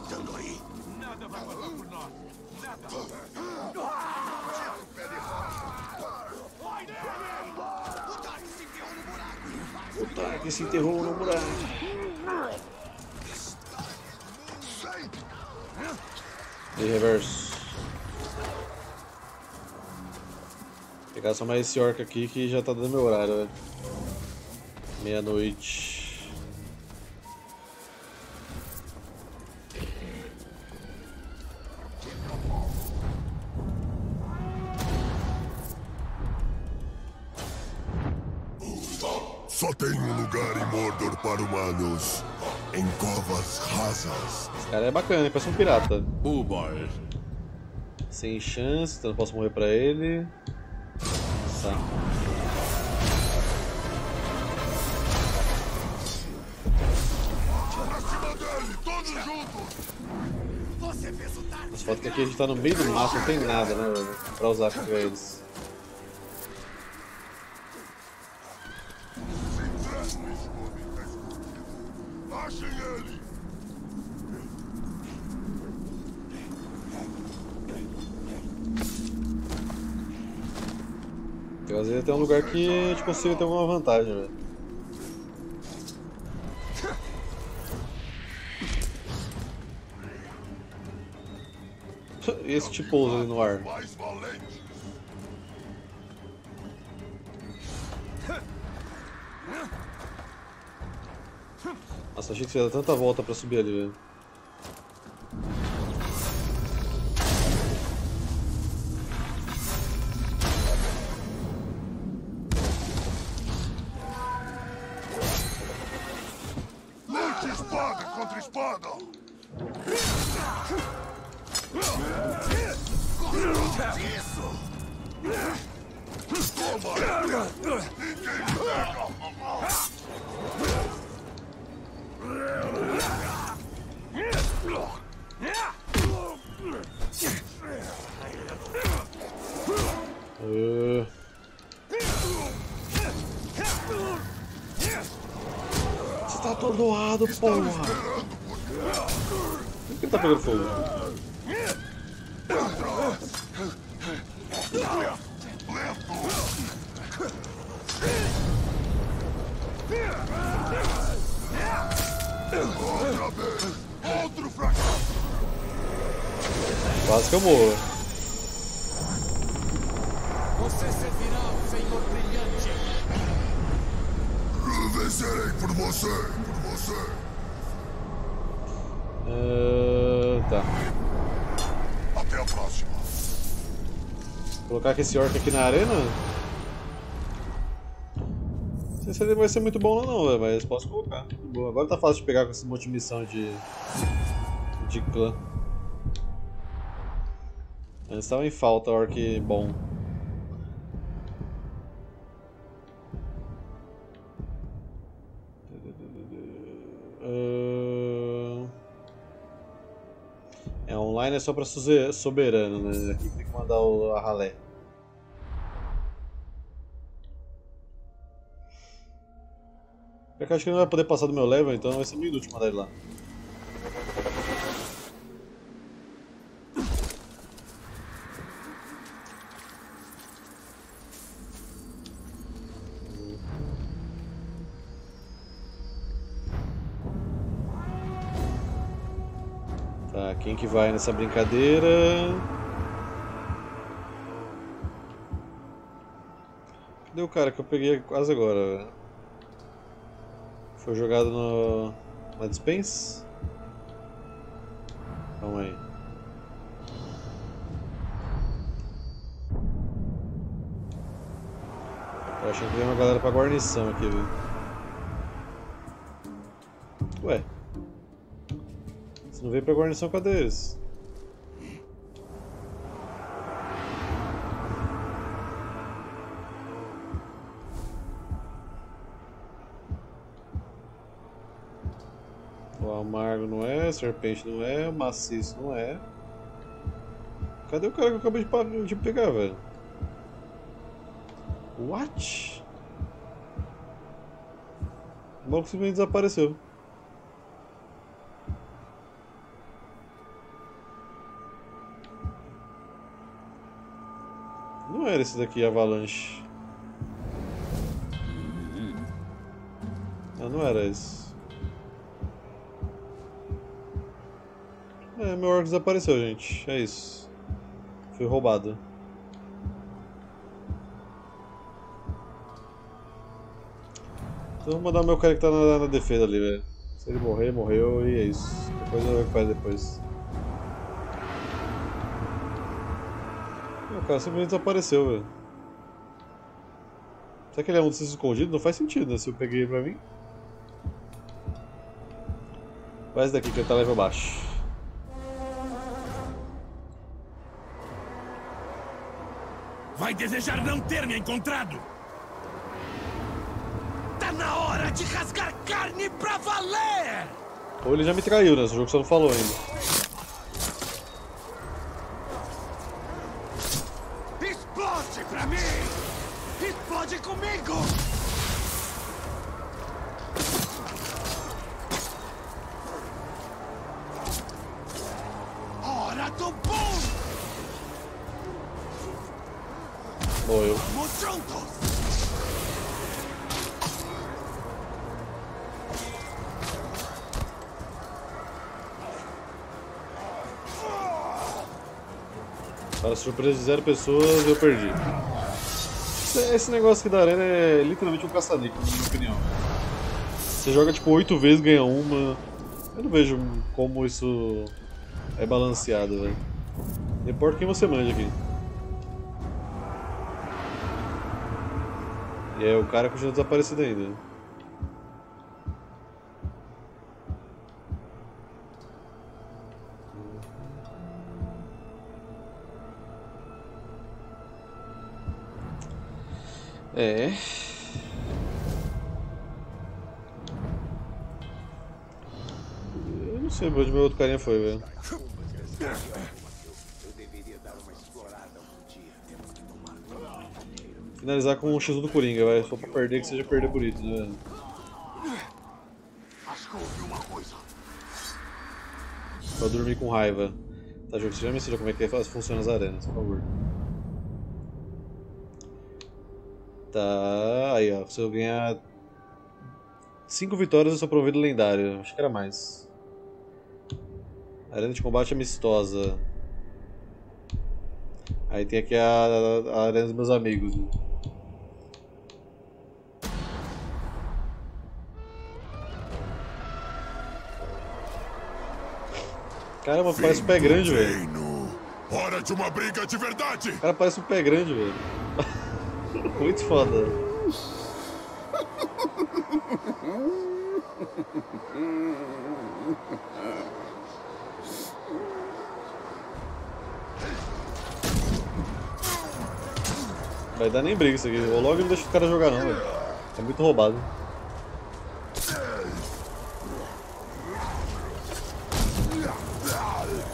O tanque se enterrou no buraco. De reverso. Vou pegar só mais esse orc aqui que já tá dando meu horário, velho. Meia-noite. Só tem um lugar em Mordor para humanos. Em covas rasas. Esse cara é bacana, ele parece um pirata. Uber. Sem chance, então não posso morrer pra ele. Tá. As fotos que aqui a gente tá no meio do mato, não tem nada, né, velho? Pra usar com eles. Às vezes até um lugar que a gente consiga ter alguma vantagem, velho. Esse tipo pouso ali no ar. Nossa, achei que você ia dar tanta volta pra subir ali, velho. contra espada! Isso! Toma! Você tá atordoado, porra! Por que tá pegando fogo? Outra vez! Outro fracasso! Quase que eu morro. Você servirá ao Senhor Brilhante. Eu vencerei por você, por você. Tá. Até a próxima. Vou colocar aqui esse orc aqui na arena? Não sei se ele vai ser muito bom não, velho, mas posso colocar. Boa. Agora tá fácil de pegar com esse monte de missão de clã. Eles estavam em falta, orc bom. É, online é só pra soberano, né? Aqui tem que mandar a ralé. Eu acho que ele não vai poder passar do meu level, então vai ser meio inútil mandar ele lá. Tá, quem que vai nessa brincadeira? Cadê o cara que eu peguei quase agora, velho? Foi jogado no... na dispense? Calma aí. Tô achando que veio uma galera pra guarnição aqui, viu? Ué. Se não veio pra guarnição, cadê eles? O amargo não é, serpente não é, maciço não é. Cadê o cara que eu acabei de pegar, velho? What? O maluco simplesmente desapareceu. Não era esse daqui, Avalanche. Não, não era esse. É, meu orc desapareceu, gente. É isso. Fui roubado. Então vou mandar o meu cara que tá na defesa ali, velho. Se ele morrer, morreu e é isso. Depois eu vou ver o que faz depois. Meu cara simplesmente desapareceu, velho. Será que ele é um desses escondidos? Não faz sentido, né? Se eu peguei ele pra mim. Vai esse daqui que ele tá level baixo. Vai desejar não ter me encontrado! Tá na hora de rasgar carne pra valer! Ou ele já me traiu, né? Esse jogo só não falou ainda. Explode pra mim! Explode comigo! Hora do boom! Morreu. Para surpresa de 0 pessoas, eu perdi. Esse negócio aqui da arena é literalmente um caça-níquel, na minha opinião. Você joga tipo 8 vezes, ganha uma. Eu não vejo como isso é balanceado, velho. Não importa quem você manja aqui. E é o cara que já desaparecido ainda. É. Eu não sei onde meu outro carinha foi, velho. Finalizar com o X1 do Coringa, vai. Só pra perder que seja perder bonito, né? Acho que eu ouvi uma coisa. Pra dormir com raiva. Tá, jogo, você já me ensinou como é que funciona as arenas, por favor. Tá, aí ó, se eu ganhar 5 vitórias eu sou provido lendário, acho que era mais. Arena de combate amistosa. Aí tem aqui a arena dos meus amigos. Caramba, parece um pé grande, velho. Hora de uma briga de verdade. O cara parece um pé grande, velho. Muito foda. Vai dar nem briga isso aqui. O Olog não deixa o cara jogar não, velho. É muito roubado.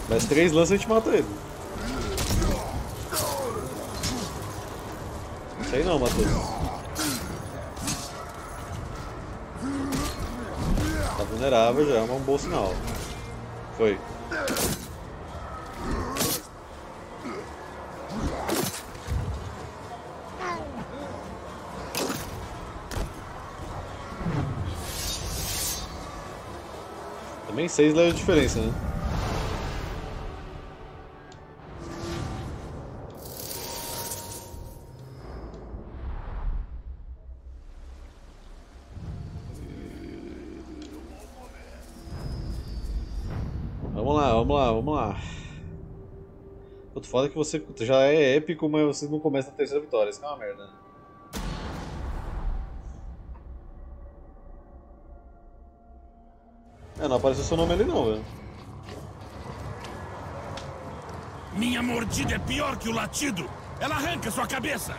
Mais 3 lances a gente mata ele. Isso aí não, matou. Tá vulnerável já, é um bom sinal. Foi. Também 6 leva de diferença, né? Vamos lá. Outro foda é que você já é épico, mas você não começa a terceira vitória. Isso é uma merda. É, não apareceu seu nome ali não, velho. Minha mordida é pior que o latido. Ela arranca sua cabeça.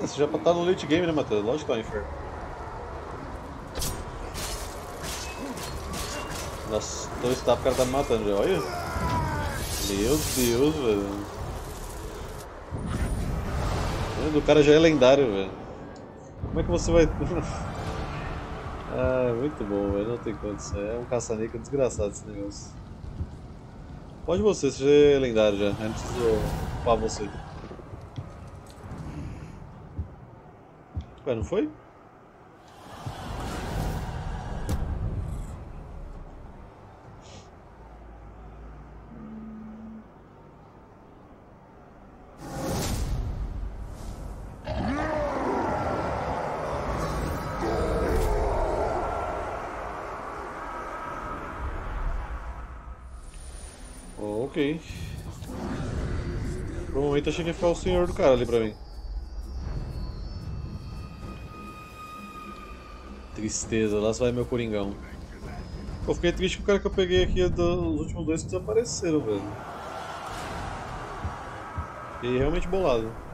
Você já tá no late game, né, Matheus? Lógico que tá, inferno. Nossa, 2 tapas, o cara tá me matando já, olha. Meu Deus, velho. O cara já é lendário, velho. Como é que você vai... ah, muito bom, velho. Não tem condição. É um caça-níquel desgraçado esse negócio. Pode você, você já é lendário já. Eu não preciso ocupar você. Ué, não foi? Oh, ok. Por um momento achei que ia ficar o senhor do cara ali pra mim. Tristeza, lá só vai meu coringão. Pô, fiquei triste com o cara que eu peguei aqui dos últimos 2 que desapareceram, velho. E realmente bolado.